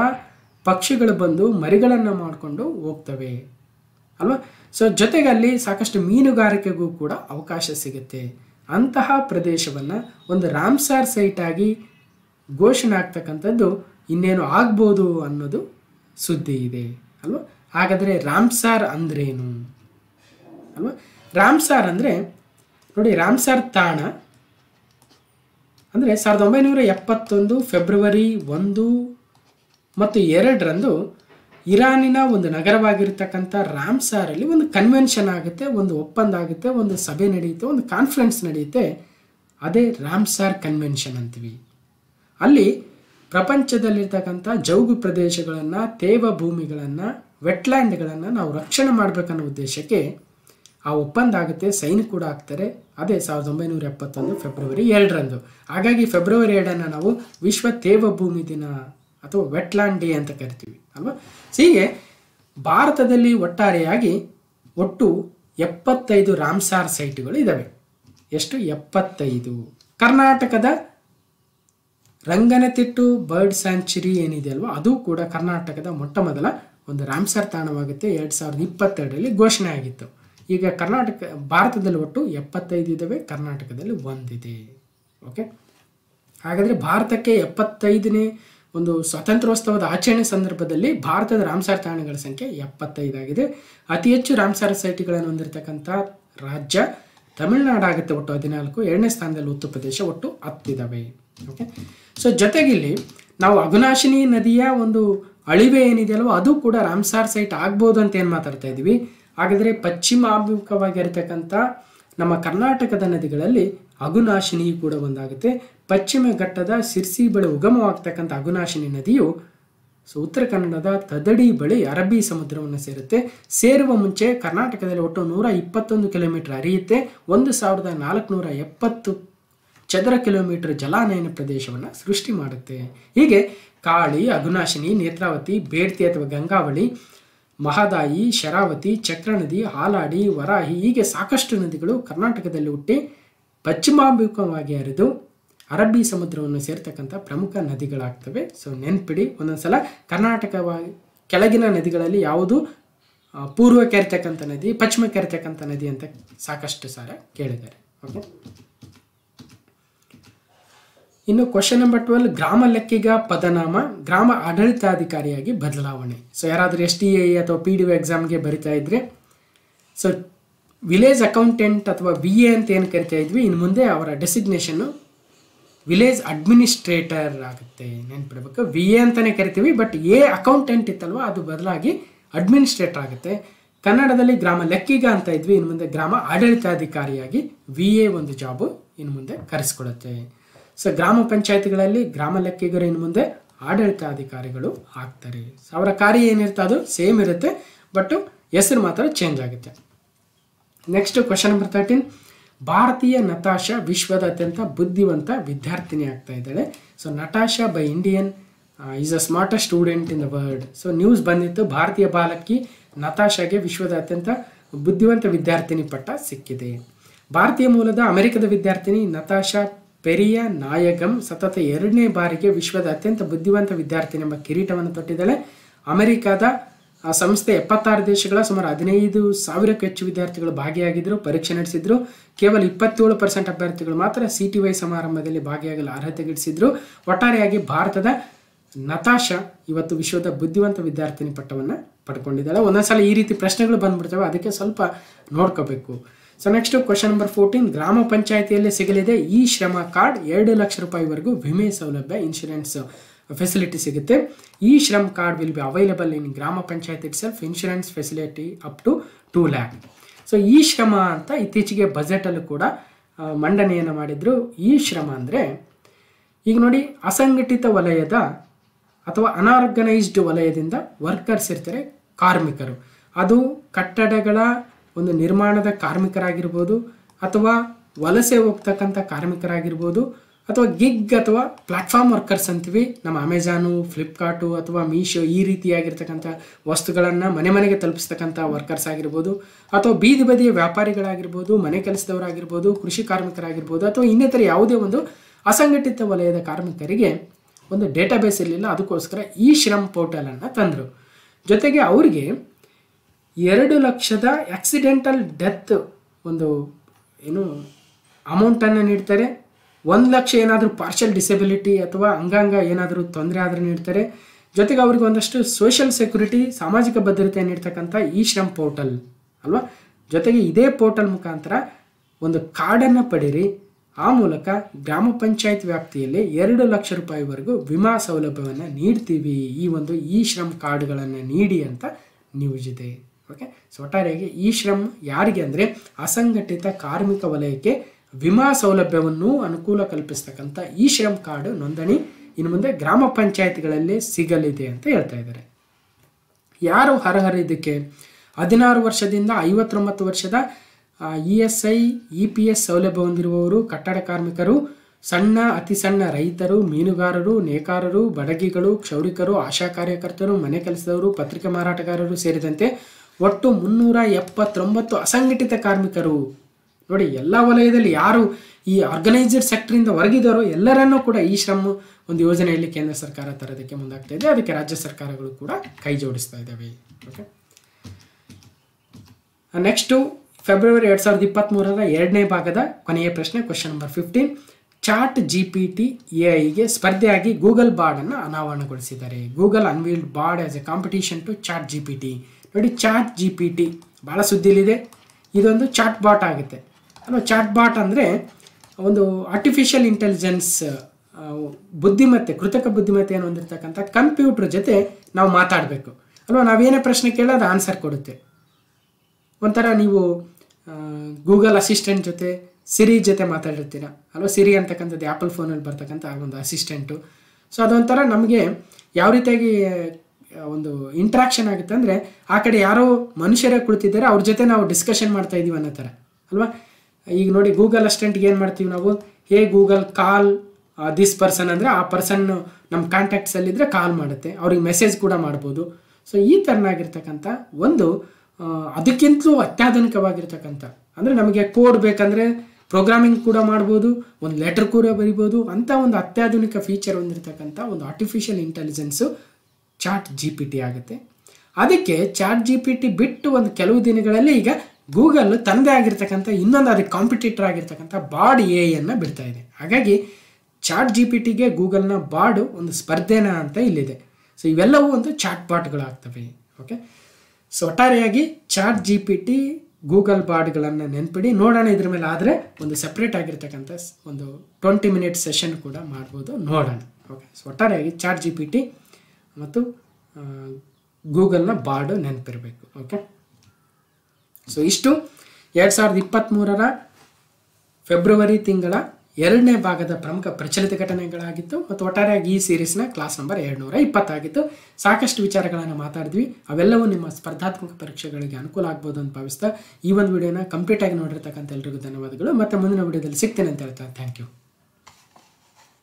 ಪಕ್ಷಿಗಳು ಬಂದು ಮರಿಗಳನ್ನು ಮಾಡಿಕೊಂಡು ಹೋಗ್ತವೆ ಅಲ್ವಾ. ಸೊ ಜೊತೆಗೆ ಅಲ್ಲಿ ಸಾಕಷ್ಟು ಮೀನುಗಾರಿಕೆಗೂ ಕೂಡ ಅವಕಾಶ ಸಿಗುತ್ತೆ. ಅಂತಹ ಪ್ರದೇಶವನ್ನು ಒಂದು ರಾಮ್ಸಾರ್ ಸೈಟಾಗಿ ಘೋಷಣೆ ಆಗ್ತಕ್ಕಂಥದ್ದು ಇನ್ನೇನು ಆಗ್ಬೋದು ಅನ್ನೋದು ಸುದ್ದಿ ಇದೆ ಅಲ್ವಾ. ಹಾಗಾದರೆ ರಾಮ್ಸಾರ್ ಅಂದ್ರೇನು ಅಲ್ವಾ. ರಾಮ್ಸಾರ್ ಅಂದರೆ ನೋಡಿ, ರಾಮ್ಸಾರ್ ತಾಣ ಅಂದರೆ ಸಾವಿರದ ಒಂಬೈನೂರ ಎಪ್ಪತ್ತೊಂದು ಫೆಬ್ರವರಿ ಒಂದು ಮತ್ತು ಎರಡರಂದು ಇರಾನಿನ ಒಂದು ನಗರವಾಗಿರ್ತಕ್ಕಂಥ ರಾಮ್ಸಾರಲ್ಲಿ ಒಂದು ಕನ್ವೆನ್ಷನ್ ಆಗುತ್ತೆ, ಒಂದು ಒಪ್ಪಂದ ಆಗುತ್ತೆ, ಒಂದು ಸಭೆ ನಡೆಯುತ್ತೆ, ಒಂದು ಕಾನ್ಫರೆನ್ಸ್ ನಡೆಯುತ್ತೆ. ಅದೇ ರಾಮ್ಸಾರ್ ಕನ್ವೆನ್ಷನ್ ಅಂತೀವಿ. ಅಲ್ಲಿ ಪ್ರಪಂಚದಲ್ಲಿರ್ತಕ್ಕಂಥ ಜೌಗು ಪ್ರದೇಶಗಳನ್ನು, ತೇವ ಭೂಮಿಗಳನ್ನು, ವೆಟ್ಲ್ಯಾಂಡ್ಗಳನ್ನು ನಾವು ರಕ್ಷಣೆ ಮಾಡಬೇಕನ್ನೋ ಉದ್ದೇಶಕ್ಕೆ ಆ ಒಪ್ಪಂದ ಆಗುತ್ತೆ, ಸೈನ್ ಕೂಡ ಆಗ್ತಾರೆ. ಅದೇ ಸಾವಿರದ ಒಂಬೈನೂರ ಎಪ್ಪತ್ತೊಂದು ಫೆಬ್ರವರಿ ಎರಡರಂದು. ಹಾಗಾಗಿ ಫೆಬ್ರವರಿ ಎರಡನ್ನು ನಾವು ವಿಶ್ವ ತೇವ ಭೂಮಿ ದಿನ ಅಥವಾ ವೆಟ್ಲ್ಯಾಂಡ್ ಡೇ ಅಂತ ಕರಿತೀವಿ ಅಲ್ವಾ. ಹೀಗೆ ಭಾರತದಲ್ಲಿ ಒಟ್ಟಾರೆಯಾಗಿ ಒಟ್ಟು ಎಪ್ಪತ್ತೈದು ರಾಮ್ಸಾರ್ ಸೈಟ್ಗಳು ಇದ್ದಾವೆ. ಎಷ್ಟು? ಎಪ್ಪತ್ತೈದು. ಕರ್ನಾಟಕದ ರಂಗನತಿಟ್ಟು ಬರ್ಡ್ ಸ್ಯಾಂಕ್ಚುರಿ ಏನಿದೆ ಅಲ್ವಾ, ಅದು ಕೂಡ ಕರ್ನಾಟಕದ ಮೊಟ್ಟ ಮೊದಲ ಒಂದು ರಾಮ್ಸಾರ್ ತಾಣವಾಗುತ್ತೆ. ಎರಡು ಸಾವಿರದ ಇಪ್ಪತ್ತೆರಡರಲ್ಲಿ ಘೋಷಣೆ ಆಗಿತ್ತು. ಈಗ ಕರ್ನಾಟಕ ಭಾರತದಲ್ಲಿ ಒಟ್ಟು ಎಪ್ಪತ್ತೈದು ಇದ್ದಾವೆ, ಕರ್ನಾಟಕದಲ್ಲಿ ಒಂದಿದೆ. ಓಕೆ, ಹಾಗಾದರೆ ಭಾರತಕ್ಕೆ ಎಪ್ಪತ್ತೈದನೇ ಒಂದು ಸ್ವಾತಂತ್ರ್ಯೋತ್ಸವದ ಆಚರಣೆ ಸಂದರ್ಭದಲ್ಲಿ ಭಾರತದ ರಾಮ್ಸಾರ್ ತಾಣಗಳ ಸಂಖ್ಯೆ ಎಪ್ಪತ್ತೈದಾಗಿದೆ. ಅತಿ ಹೆಚ್ಚು ರಾಮ್ಸಾರ್ ಸೈಟ್ಗಳನ್ನು ಹೊಂದಿರತಕ್ಕಂಥ ರಾಜ್ಯ ತಮಿಳುನಾಡು ಆಗುತ್ತೆ, ಒಟ್ಟು ಹದಿನಾಲ್ಕು. ಎರಡನೇ ಸ್ಥಾನದಲ್ಲಿ ಉತ್ತರ ಪ್ರದೇಶ, ಒಟ್ಟು ಹತ್ತಿದ್ದಾವೆ. ಓಕೆ, ಸೊ ಜೊತೆಗಿಲ್ಲಿ ನಾವು ಅಘುನಾಶಿನಿ ನದಿಯ ಒಂದು ಅಳಿವೆ ಏನಿದೆಯಲ್ವ ಅದು ಕೂಡ ರಾಮ್ಸಾರ್ ಸೈಟ್ ಆಗ್ಬೋದು ಅಂತ ಏನು ಮಾತಾಡ್ತಾ ಇದ್ದೀವಿ. ಹಾಗಾದರೆ ಪಶ್ಚಿಮಾಭಿಮುಖವಾಗಿರ್ತಕ್ಕಂಥ ನಮ್ಮ ಕರ್ನಾಟಕದ ನದಿಗಳಲ್ಲಿ ಅಘುನಾಶಿನಿ ಕೂಡ ಒಂದಾಗುತ್ತೆ. ಪಶ್ಚಿಮ ಘಟ್ಟದ ಸಿರ್ಸಿ ಬಳಿ ಉಗಮವಾಗ್ತಕ್ಕಂಥ ಅಘುನಾಶಿನಿ ನದಿಯು ಸೊ ಉತ್ತರ ಕನ್ನಡದ ತದಡಿ ಬಳಿ ಅರಬ್ಬಿ ಸಮುದ್ರವನ್ನು ಸೇರುತ್ತೆ. ಸೇರುವ ಮುಂಚೆ ಕರ್ನಾಟಕದಲ್ಲಿ ಒಟ್ಟು ನೂರ ಇಪ್ಪತ್ತೊಂದು ಕಿಲೋಮೀಟರ್ ಹರಿಯುತ್ತೆ. ಒಂದು ಸಾವಿರದ ನಾಲ್ಕುನೂರ ಎಪ್ಪತ್ತು ಚದರ ಕಿಲೋಮೀಟರ್ ಜಲಾನಯನ ಪ್ರದೇಶವನ್ನು ಸೃಷ್ಟಿ ಮಾಡುತ್ತೆ. ಹೀಗೆ ಕಾಳಿ, ಅಘುನಾಶಿನಿ, ನೇತ್ರಾವತಿ, ಬೇಡ್ತಿ ಅಥವಾ ಗಂಗಾವಳಿ, ಮಹದಾಯಿ, ಶರಾವತಿ, ಚಕ್ರನದಿ, ಹಾಲಾಡಿ, ವರಾಹಿ ಹೀಗೆ ಸಾಕಷ್ಟು ನದಿಗಳು ಕರ್ನಾಟಕದಲ್ಲಿ ಹುಟ್ಟಿ ಪಶ್ಚಿಮಾಭಿಮುಖವಾಗಿ ಹರಿದು ಅರಬ್ಬಿ ಸಮುದ್ರವನ್ನು ಸೇರ್ತಕ್ಕಂಥ ಪ್ರಮುಖ ನದಿಗಳಾಗ್ತವೆ. ಸೊ ನೆನ್ಪಿಡಿ, ಒಂದೊಂದು ಸಲ ಕರ್ನಾಟಕವಾಗಿ ಕೆಳಗಿನ ನದಿಗಳಲ್ಲಿ ಯಾವುದು ಪೂರ್ವಕ್ಕೆ ಇರ್ತಕ್ಕಂಥ ನದಿ, ಪಶ್ಚಿಮಕ್ಕೆ ಇರ್ತಕ್ಕಂಥ ನದಿ ಅಂತ ಸಾಕಷ್ಟು ಸಾರ ಕೇಳಿದ್ದಾರೆ. ಓಕೆ, ಇನ್ನು ಕ್ವಶನ್ ನಂಬರ್ ಟ್ವೆಲ್ವ್, ಗ್ರಾಮ ಲೆಕ್ಕಿಗ ಪದನಾಮ ಗ್ರಾಮ ಆಡಳಿತಾಧಿಕಾರಿಯಾಗಿ ಬದಲಾವಣೆ. ಸೊ ಯಾರಾದರೂ ಎಸ್ ಟಿ ಎ ಅಥವಾ ಪಿ ಡಿ ಒ ಎಕ್ಸಾಮ್ಗೆ ಬರಿತಾ ಇದ್ದರೆ ಸೊ ವಿಲೇಜ್ ಅಕೌಂಟೆಂಟ್ ಅಥವಾ ವಿ ಎ ಅಂತ ಏನು ಕರಿತಾ ಇದ್ವಿ, ಇನ್ನು ಮುಂದೆ ಅವರ ಡೆಸಿಗ್ನೇಷನ್ನು ವಿಲೇಜ್ ಅಡ್ಮಿನಿಸ್ಟ್ರೇಟರ್ ಆಗುತ್ತೆ. ನೆನ್ಪಿಡ್ಬೇಕು, ವಿ ಎ ಅಂತಲೇ ಕರಿತೀವಿ, ಬಟ್ ಎ ಅಕೌಂಟೆಂಟ್ ಇತ್ತಲ್ವ ಅದು ಬದಲಾಗಿ ಅಡ್ಮಿನಿಸ್ಟ್ರೇಟರ್ ಆಗುತ್ತೆ. ಕನ್ನಡದಲ್ಲಿ ಗ್ರಾಮ ಲೆಕ್ಕಿಗ ಅಂತ ಇದ್ವಿ, ಇನ್ನು ಮುಂದೆ ಗ್ರಾಮ ಆಡಳಿತಾಧಿಕಾರಿಯಾಗಿ ವಿ ಎ ಒಂದು ಜಾಬು ಇನ್ನು ಮುಂದೆ ಕರೆಸ್ಕೊಡುತ್ತೆ. ಸೊ ಗ್ರಾಮ ಪಂಚಾಯತ್ಗಳಲ್ಲಿ ಗ್ರಾಮ ಲೆಕ್ಕಿಗರು ಇನ್ನು ಮುಂದೆ ಆಡಳಿತಾಧಿಕಾರಿಗಳು ಆಗ್ತಾರೆ. ಅವರ ಕಾರ್ಯ ಏನಿರುತ್ತೆ ಅದು ಸೇಮ್ ಇರುತ್ತೆ, ಬಟ್ ಹೆಸರು ಮಾತ್ರ ಚೇಂಜ್ ಆಗುತ್ತೆ. Next question number thirteen. ಭಾರತೀಯ ನತಾಶಾ ವಿಶ್ವದ ಅತ್ಯಂತ ಬುದ್ಧಿವಂತ ವಿದ್ಯಾರ್ಥಿನಿ ಆಗ್ತಾ ಇದ್ದಾಳೆ. So Natasha by Indian is a smartest student in the world. So news ಬಂದಿತ್ತು, ಭಾರತೀಯ ಬಾಲಕಿ ನತಾಶಾಗೆ ವಿಶ್ವದ ಅತ್ಯಂತ ಬುದ್ಧಿವಂತ ವಿದ್ಯಾರ್ಥಿನಿ ಪಟ್ಟ ಸಿಕ್ಕಿದೆ. ಭಾರತೀಯ ಮೂಲದ ಅಮೆರಿಕದ ವಿದ್ಯಾರ್ಥಿನಿ ನತಾಶಾ ಪೆರಿಯನಾಯಗಂ ಸತತ ಎರಡನೇ ಬಾರಿಗೆ ವಿಶ್ವದ ಅತ್ಯಂತ ಬುದ್ಧಿವಂತ ವಿದ್ಯಾರ್ಥಿನಿ ಎಂಬ ಕಿರೀಟವನ್ನು ತೊಟ್ಟಿದ್ದಾಳೆ. ಅಮೆರಿಕದ ಸಂಸ್ಥೆ ಎಪ್ಪತ್ತಾರು ದೇಶಗಳ ಸುಮಾರು ಹದಿನೈದು ಸಾವಿರಕ್ಕೂ ಹೆಚ್ಚು ವಿದ್ಯಾರ್ಥಿಗಳು ಭಾಗಿಯಾಗಿದ್ದರು, ಪರೀಕ್ಷೆ ನಡೆಸಿದ್ರು. ಕೇವಲ ಇಪ್ಪತ್ತೇಳು ಪರ್ಸೆಂಟ್ ಅಭ್ಯರ್ಥಿಗಳು ಮಾತ್ರ ಸಿ ಟಿ ವೈ ಸಮಾರಂಭದಲ್ಲಿ ಭಾಗಿಯಾಗಲು ಅರ್ಹತೆ ಗಳಿಸಿದ್ರು. ಒಟ್ಟಾರೆಯಾಗಿ ಭಾರತದ ನತಾಶಾ ಇವತ್ತು ವಿಶ್ವದ ಬುದ್ಧಿವಂತ ವಿದ್ಯಾರ್ಥಿನಿ ಪಟ್ಟವನ್ನು ಪಡ್ಕೊಂಡಿದ್ದಾಳೆ. ಒಂದೊಂದ್ಸಲ ಈ ರೀತಿ ಪ್ರಶ್ನೆಗಳು ಬಂದ್ಬಿಡ್ತವೆ, ಅದಕ್ಕೆ ಸ್ವಲ್ಪ ನೋಡ್ಕೋಬೇಕು. So next question number fourteen. ಗ್ರಾಮ ಪಂಚಾಯಿತಿಯಲ್ಲಿ ಸಿಗಲಿದೆ ಈ ಶ್ರಮ ಕಾರ್ಡ್ ಎರಡು ಲಕ್ಷ ರೂಪಾಯಿವರೆಗೂ ವಿಮೆ ಸೌಲಭ್ಯ, ಇನ್ಶೂರೆನ್ಸ್ ಫೆಸಿಲಿಟಿ ಸಿಗುತ್ತೆ. ಈ Shram card will be available in gram panchayat itself, insurance facility up to two lakh. So ಈ ಶ್ರಮ ಅಂತ ಇತ್ತೀಚೆಗೆ ಬಜೆಟಲ್ಲೂ ಕೂಡ ಮಂಡನೆಯನ್ನು ಮಾಡಿದರು. ಈ ಶ್ರಮ ಅಂದರೆ ಈಗ ನೋಡಿ, ಅಸಂಘಟಿತ ವಲಯದ ಅಥವಾ ಅನಾರ್ಗನೈಸ್ಡ್ ವಲಯದಿಂದ ವರ್ಕರ್ಸ್ ಇರ್ತಾರೆ, ಕಾರ್ಮಿಕರು. ಅದು ಕಟ್ಟಡಗಳ ಒಂದು ನಿರ್ಮಾಣದ ಕಾರ್ಮಿಕರಾಗಿರ್ಬೋದು, ಅಥವಾ ವಲಸೆ ಹೋಗ್ತಕ್ಕಂಥ ಕಾರ್ಮಿಕರಾಗಿರ್ಬೋದು, ಅಥವಾ ಗಿಗ್ ಅಥವಾ ಪ್ಲ್ಯಾಟ್ಫಾರ್ಮ್ ವರ್ಕರ್ಸ್ ಅಂತೀವಿ ನಮ್ಮ ಅಮೆಜಾನು, ಫ್ಲಿಪ್ಕಾರ್ಟು ಅಥವಾ ಮೀಶೋ ಈ ರೀತಿಯಾಗಿರ್ತಕ್ಕಂಥ ವಸ್ತುಗಳನ್ನು ಮನೆ ಮನೆಗೆ ತಲುಪಿಸ್ತಕ್ಕಂಥ ವರ್ಕರ್ಸ್ ಆಗಿರ್ಬೋದು, ಅಥವಾ ಬೀದಿ ಬದಿಯ ವ್ಯಾಪಾರಿಗಳಾಗಿರ್ಬೋದು, ಮನೆ ಕೆಲಸದವರಾಗಿರ್ಬೋದು, ಕೃಷಿ ಕಾರ್ಮಿಕರಾಗಿರ್ಬೋದು, ಅಥವಾ ಇನ್ನಿತರ ಯಾವುದೇ ಒಂದು ಅಸಂಘಟಿತ ವಲಯದ ಕಾರ್ಮಿಕರಿಗೆ ಒಂದು ಡೇಟಾಬೇಸ್ ಇರಲಿಲ್ಲ, ಅದಕ್ಕೋಸ್ಕರ ಈ ಶ್ರಮ್ ಪೋರ್ಟಲನ್ನು ತಂದರು. ಜೊತೆಗೆ ಅವರಿಗೆ ಎರಡು ಲಕ್ಷದ ಆಕ್ಸಿಡೆಂಟಲ್ ಡೆತ್ ಒಂದು ಏನು ಅಮೌಂಟನ್ನು ನೀಡ್ತಾರೆ, ಒಂದು ಲಕ್ಷ ಏನಾದರೂ ಪಾರ್ಷಲ್ ಡಿಸೆಬಿಲಿಟಿ ಅಥವಾ ಅಂಗಾಂಗ ಏನಾದರೂ ತೊಂದರೆ ಆದರೂ ನೀಡ್ತಾರೆ. ಜೊತೆಗೆ ಅವ್ರಿಗೆ ಒಂದಷ್ಟು ಸೋಷಿಯಲ್ ಸೆಕ್ಯೂರಿಟಿ, ಸಾಮಾಜಿಕ ಭದ್ರತೆ ನೀಡ್ತಕ್ಕಂಥ ಈ ಶ್ರಮ್ ಪೋರ್ಟಲ್ ಅಲ್ವಾ. ಜೊತೆಗೆ ಇದೇ ಪೋರ್ಟಲ್ ಮುಖಾಂತರ ಒಂದು ಕಾರ್ಡನ್ನು ಪಡೀರಿ, ಆ ಮೂಲಕ ಗ್ರಾಮ ಪಂಚಾಯತ್ ವ್ಯಾಪ್ತಿಯಲ್ಲಿ ಎರಡು ಲಕ್ಷ ರೂಪಾಯಿವರೆಗೂ ವಿಮಾ ಸೌಲಭ್ಯವನ್ನು ನೀಡ್ತೀವಿ, ಈ ಒಂದು ಈ ಶ್ರಮ್ ಕಾರ್ಡ್ಗಳನ್ನು ನೀಡಿ ಅಂತ ನ್ಯೂಸ್ ಇದೆ. ಓಕೆ, ಸೊ ಒಟ್ಟಾರೆಯಾಗಿ ಈ ಶ್ರಮ್ ಯಾರಿಗೆ ಅಂದರೆ ಅಸಂಘಟಿತ ಕಾರ್ಮಿಕ ವಲಯಕ್ಕೆ ವಿಮಾ ಸೌಲಭ್ಯವನ್ನು ಅನುಕೂಲ ಕಲ್ಪಿಸ್ತಕ್ಕಂಥ ಈ ಶ್ರಮ್ ಕಾರ್ಡ್ ನೋಂದಣಿ ಇನ್ನು ಮುಂದೆ ಗ್ರಾಮ ಪಂಚಾಯತ್ಗಳಲ್ಲಿ ಸಿಗಲಿದೆ ಅಂತ ಹೇಳ್ತಾ ಇದ್ದಾರೆ. ಯಾರು ಅರ್ಹರ ಇದಕ್ಕೆ? ಹದಿನಾರು ವರ್ಷದಿಂದ ಐವತ್ತೊಂಬತ್ತು ವರ್ಷದ E S I E P S ಸೌಲಭ್ಯ ಹೊಂದಿರುವವರು, ಕಟ್ಟಡ ಕಾರ್ಮಿಕರು, ಸಣ್ಣ ಅತಿ ಸಣ್ಣ ರೈತರು, ಮೀನುಗಾರರು, ನೇಕಾರರು, ಬಡಗಿಗಳು, ಕ್ಷೌರಿಕರು, ಆಶಾ ಕಾರ್ಯಕರ್ತರು, ಮನೆ ಕೆಲಸದವರು, ಪತ್ರಿಕೆ ಮಾರಾಟಗಾರರು ಸೇರಿದಂತೆ ಒಟ್ಟು ಮುನ್ನೂರ ಎಪ್ಪತ್ತೊಂಬತ್ತು ಅಸಂಘಟಿತ ಕಾರ್ಮಿಕರು. ನೋಡಿ, ಎಲ್ಲ ವಲಯದಲ್ಲಿ ಯಾರು ಈ ಆರ್ಗನೈಸ್ಡ್ ಸೆಕ್ಟರಿಂದ ಹೊರಗಿದಾರೋ ಎಲ್ಲರನ್ನೂ ಕೂಡ ಈ ಶ್ರಮ್ ಒಂದು ಯೋಜನೆಯಲ್ಲಿ ಕೇಂದ್ರ ಸರ್ಕಾರ ತರೋದಕ್ಕೆ ಮುಂದಾಗ್ತಾ ಇದೆ. ಅದಕ್ಕೆ ರಾಜ್ಯ ಸರ್ಕಾರಗಳು ಕೂಡ ಕೈ ಜೋಡಿಸ್ತಾ ಇದ್ದಾವೆ. ಓಕೆ, ನೆಕ್ಸ್ಟು ಫೆಬ್ರವರಿ ಎರಡು ಸಾವಿರದ ಇಪ್ಪತ್ತ್ಮೂರರ ಎರಡನೇ ಭಾಗದ ಕೊನೆಯ ಪ್ರಶ್ನೆ, question number fifteen. Chat G P T A ಐಗೆ ಸ್ಪರ್ಧೆಯಾಗಿ ಗೂಗಲ್ ಬಾರ್ಡನ್ನು ಅನಾವರಣಗೊಳಿಸಿದ್ದಾರೆ. Google unveiled Bard as a competition to chat G P T. ನೋಡಿ, ಚಾಟ್ ಜಿ ಪಿ ಟಿ ಭಾಳ ಸುದ್ದಿಲಿದೆ. ಇದೊಂದು ಚಾಟ್ ಬಾಟ್ ಆಗುತ್ತೆ ಅಲ್ವಾ. ಚಾಟ್ ಬಾಟ್ ಅಂದರೆ ಒಂದು ಆರ್ಟಿಫಿಷಿಯಲ್ ಇಂಟೆಲಿಜೆನ್ಸ್, ಬುದ್ಧಿಮತ್ತೆ, ಕೃತಕ ಬುದ್ಧಿಮತ್ತೆಯನ್ನು ಹೊಂದಿರತಕ್ಕಂಥ ಕಂಪ್ಯೂಟ್ರ್ ಜೊತೆ ನಾವು ಮಾತಾಡಬೇಕು ಅಲ್ವಾ. ನಾವೇನೇ ಪ್ರಶ್ನೆ ಕೇಳೋದು ಆನ್ಸರ್ ಕೊಡುತ್ತೆ. ಒಂಥರ ನೀವು ಗೂಗಲ್ ಅಸಿಸ್ಟೆಂಟ್ ಜೊತೆ, ಸಿರಿ ಜೊತೆ ಮಾತಾಡಿರ್ತೀರ ಅಲ್ವಾ. ಸಿರಿ ಅಂತಕ್ಕಂಥದ್ದು ಆ್ಯಪಲ್ ಫೋನಲ್ಲಿ ಬರ್ತಕ್ಕಂಥ ಒಂದು ಅಸಿಸ್ಟೆಂಟು. ಸೊ ಅದೊಂಥರ ನಮಗೆ ಯಾವ ರೀತಿಯಾಗಿ ಒಂದು ಇಂಟ್ರಾಕ್ಷನ್ ಆಗುತ್ತೆ ಅಂದರೆ, ಆ ಕಡೆ ಯಾರೋ ಮನುಷ್ಯರೇ ಕುಳಿತಿದ್ದಾರೆ, ಅವ್ರ ಜೊತೆ ನಾವು ಡಿಸ್ಕಷನ್ ಮಾಡ್ತಾ ಇದ್ದೀವಿ ಅನ್ನೋ ಥರ ಅಲ್ವಾ. ಈಗ ನೋಡಿ, ಗೂಗಲ್ ಅಸಿಸ್ಟೆಂಟ್ಗೆ ಏನು ಮಾಡ್ತೀವಿ ನಾವು, hey Google call this person ಅಂದರೆ ಆ ಪರ್ಸನ್ನು ನಮ್ಮ ಕಾಂಟ್ಯಾಕ್ಟ್ಸಲ್ಲಿದ್ದರೆ ಕಾಲ್ ಮಾಡುತ್ತೆ, ಅವ್ರಿಗೆ ಮೆಸೇಜ್ ಕೂಡ ಮಾಡ್ಬೋದು. ಸೊ ಈ ಥರನಾಗಿರ್ತಕ್ಕಂಥ ಒಂದು ಅದಕ್ಕಿಂತಲೂ ಅತ್ಯಾಧುನಿಕವಾಗಿರ್ತಕ್ಕಂಥ, ಅಂದರೆ ನಮಗೆ ಕೋಡ್ ಬೇಕಂದರೆ ಪ್ರೋಗ್ರಾಮಿಂಗ್ ಕೂಡ ಮಾಡ್ಬೋದು, ಒಂದು ಲೆಟರ್ ಕೂಡ ಬರಿಬೋದು, ಅಂಥ ಒಂದು ಅತ್ಯಾಧುನಿಕ ಫೀಚರ್ ಹೊಂದಿರತಕ್ಕಂಥ ಒಂದು artificial intelligence chat G P T ಆಗುತ್ತೆ. ಅದಕ್ಕೆ ಚಾಟ್ ಜಿ ಪಿ ಟಿ ಬಿಟ್ಟು ಒಂದು ಕೆಲವು ದಿನಗಳಲ್ಲಿ ಈಗ ಗೂಗಲ್ ತಂದೆ ಆಗಿರ್ತಕ್ಕಂಥ ಇನ್ನೊಂದು ಅದಕ್ಕೆ ಕಾಂಪಿಟೇಟರ್ ಆಗಿರ್ತಕ್ಕಂಥ ಬಾರ್ಡ್ ಎ ಐಯನ್ನು ಬಿಡ್ತಾ ಇದೆ. ಹಾಗಾಗಿ ಚಾಟ್ ಜಿ ಪಿ ಟಿಗೆ ಗೂಗಲ್ನ ಬಾರ್ಡು ಒಂದು ಸ್ಪರ್ಧೆನ ಅಂತ ಇಲ್ಲಿದೆ. ಸೊ ಇವೆಲ್ಲವೂ ಒಂದು ಚಾಟ್ ಬಾಟ್ಗಳಾಗ್ತವೆ. ಓಕೆ, ಸೊ ಒಟ್ಟಾರೆಯಾಗಿ chat G P T, Google ಬಾರ್ಡ್ಗಳನ್ನು ನೆನ್ಪಿಡಿ. ನೋಡೋಣ ಇದ್ರ ಮೇಲೆ ಆದರೆ ಒಂದು ಸಪ್ರೇಟ್ ಆಗಿರ್ತಕ್ಕಂಥ ಒಂದು ಟ್ವೆಂಟಿ ಮಿನಿಟ್ ಸೆಷನ್ ಕೂಡ ಮಾಡ್ಬೋದು, ನೋಡೋಣ. ಓಕೆ, ಸೊ ಒಟ್ಟಾರೆಯಾಗಿ ಚಾಟ್ ಜಿ ಪಿ ಟಿ ಮತ್ತು ಗೂಗಲ್ನ ಬಾರ್ಡು ನೆನಪಿರಬೇಕು. ಓಕೆ, ಸೊ ಇಷ್ಟು ಎರಡು ಸಾವಿರದ ಇಪ್ಪತ್ತ್ಮೂರರ ಫೆಬ್ರವರಿ ತಿಂಗಳ ಎರಡನೇ ಭಾಗದ ಪ್ರಮುಖ ಪ್ರಚಲಿತ ಘಟನೆಗಳಾಗಿತ್ತು ಮತ್ತು ಒಟ್ಟಾರೆಯಾಗಿ ಈ ಸೀರೀಸ್ನ ಕ್ಲಾಸ್ ನಂಬರ್ ಎರಡು ನೂರ ಇಪ್ಪತ್ತು ಆಗಿತ್ತು. ಸಾಕಷ್ಟು ವಿಚಾರಗಳನ್ನು ಮಾತಾಡಿದ್ವಿ, ಅವೆಲ್ಲವೂ ನಿಮ್ಮ ಸ್ಪರ್ಧಾತ್ಮಕ ಪರೀಕ್ಷೆಗಳಿಗೆ ಅನುಕೂಲ ಆಗಬಹುದು ಅಂತ ಭಾವಿಸ್ತಾ ಈ ಒಂದು ವಿಡಿಯೋನ ಕಂಪ್ಲೀಟ್ ಆಗಿ ನೋಡಿರ್ತಕ್ಕಂಥ ಎಲ್ಲರಿಗೂ ಧನ್ಯವಾದಗಳು. ಮತ್ತೆ ಮುಂದಿನ ವಿಡಿಯೋದಲ್ಲಿ ಸಿಗ್ತೇನೆ ಅಂತ ಹೇಳ್ತಾ ಥ್ಯಾಂಕ್ ಯು.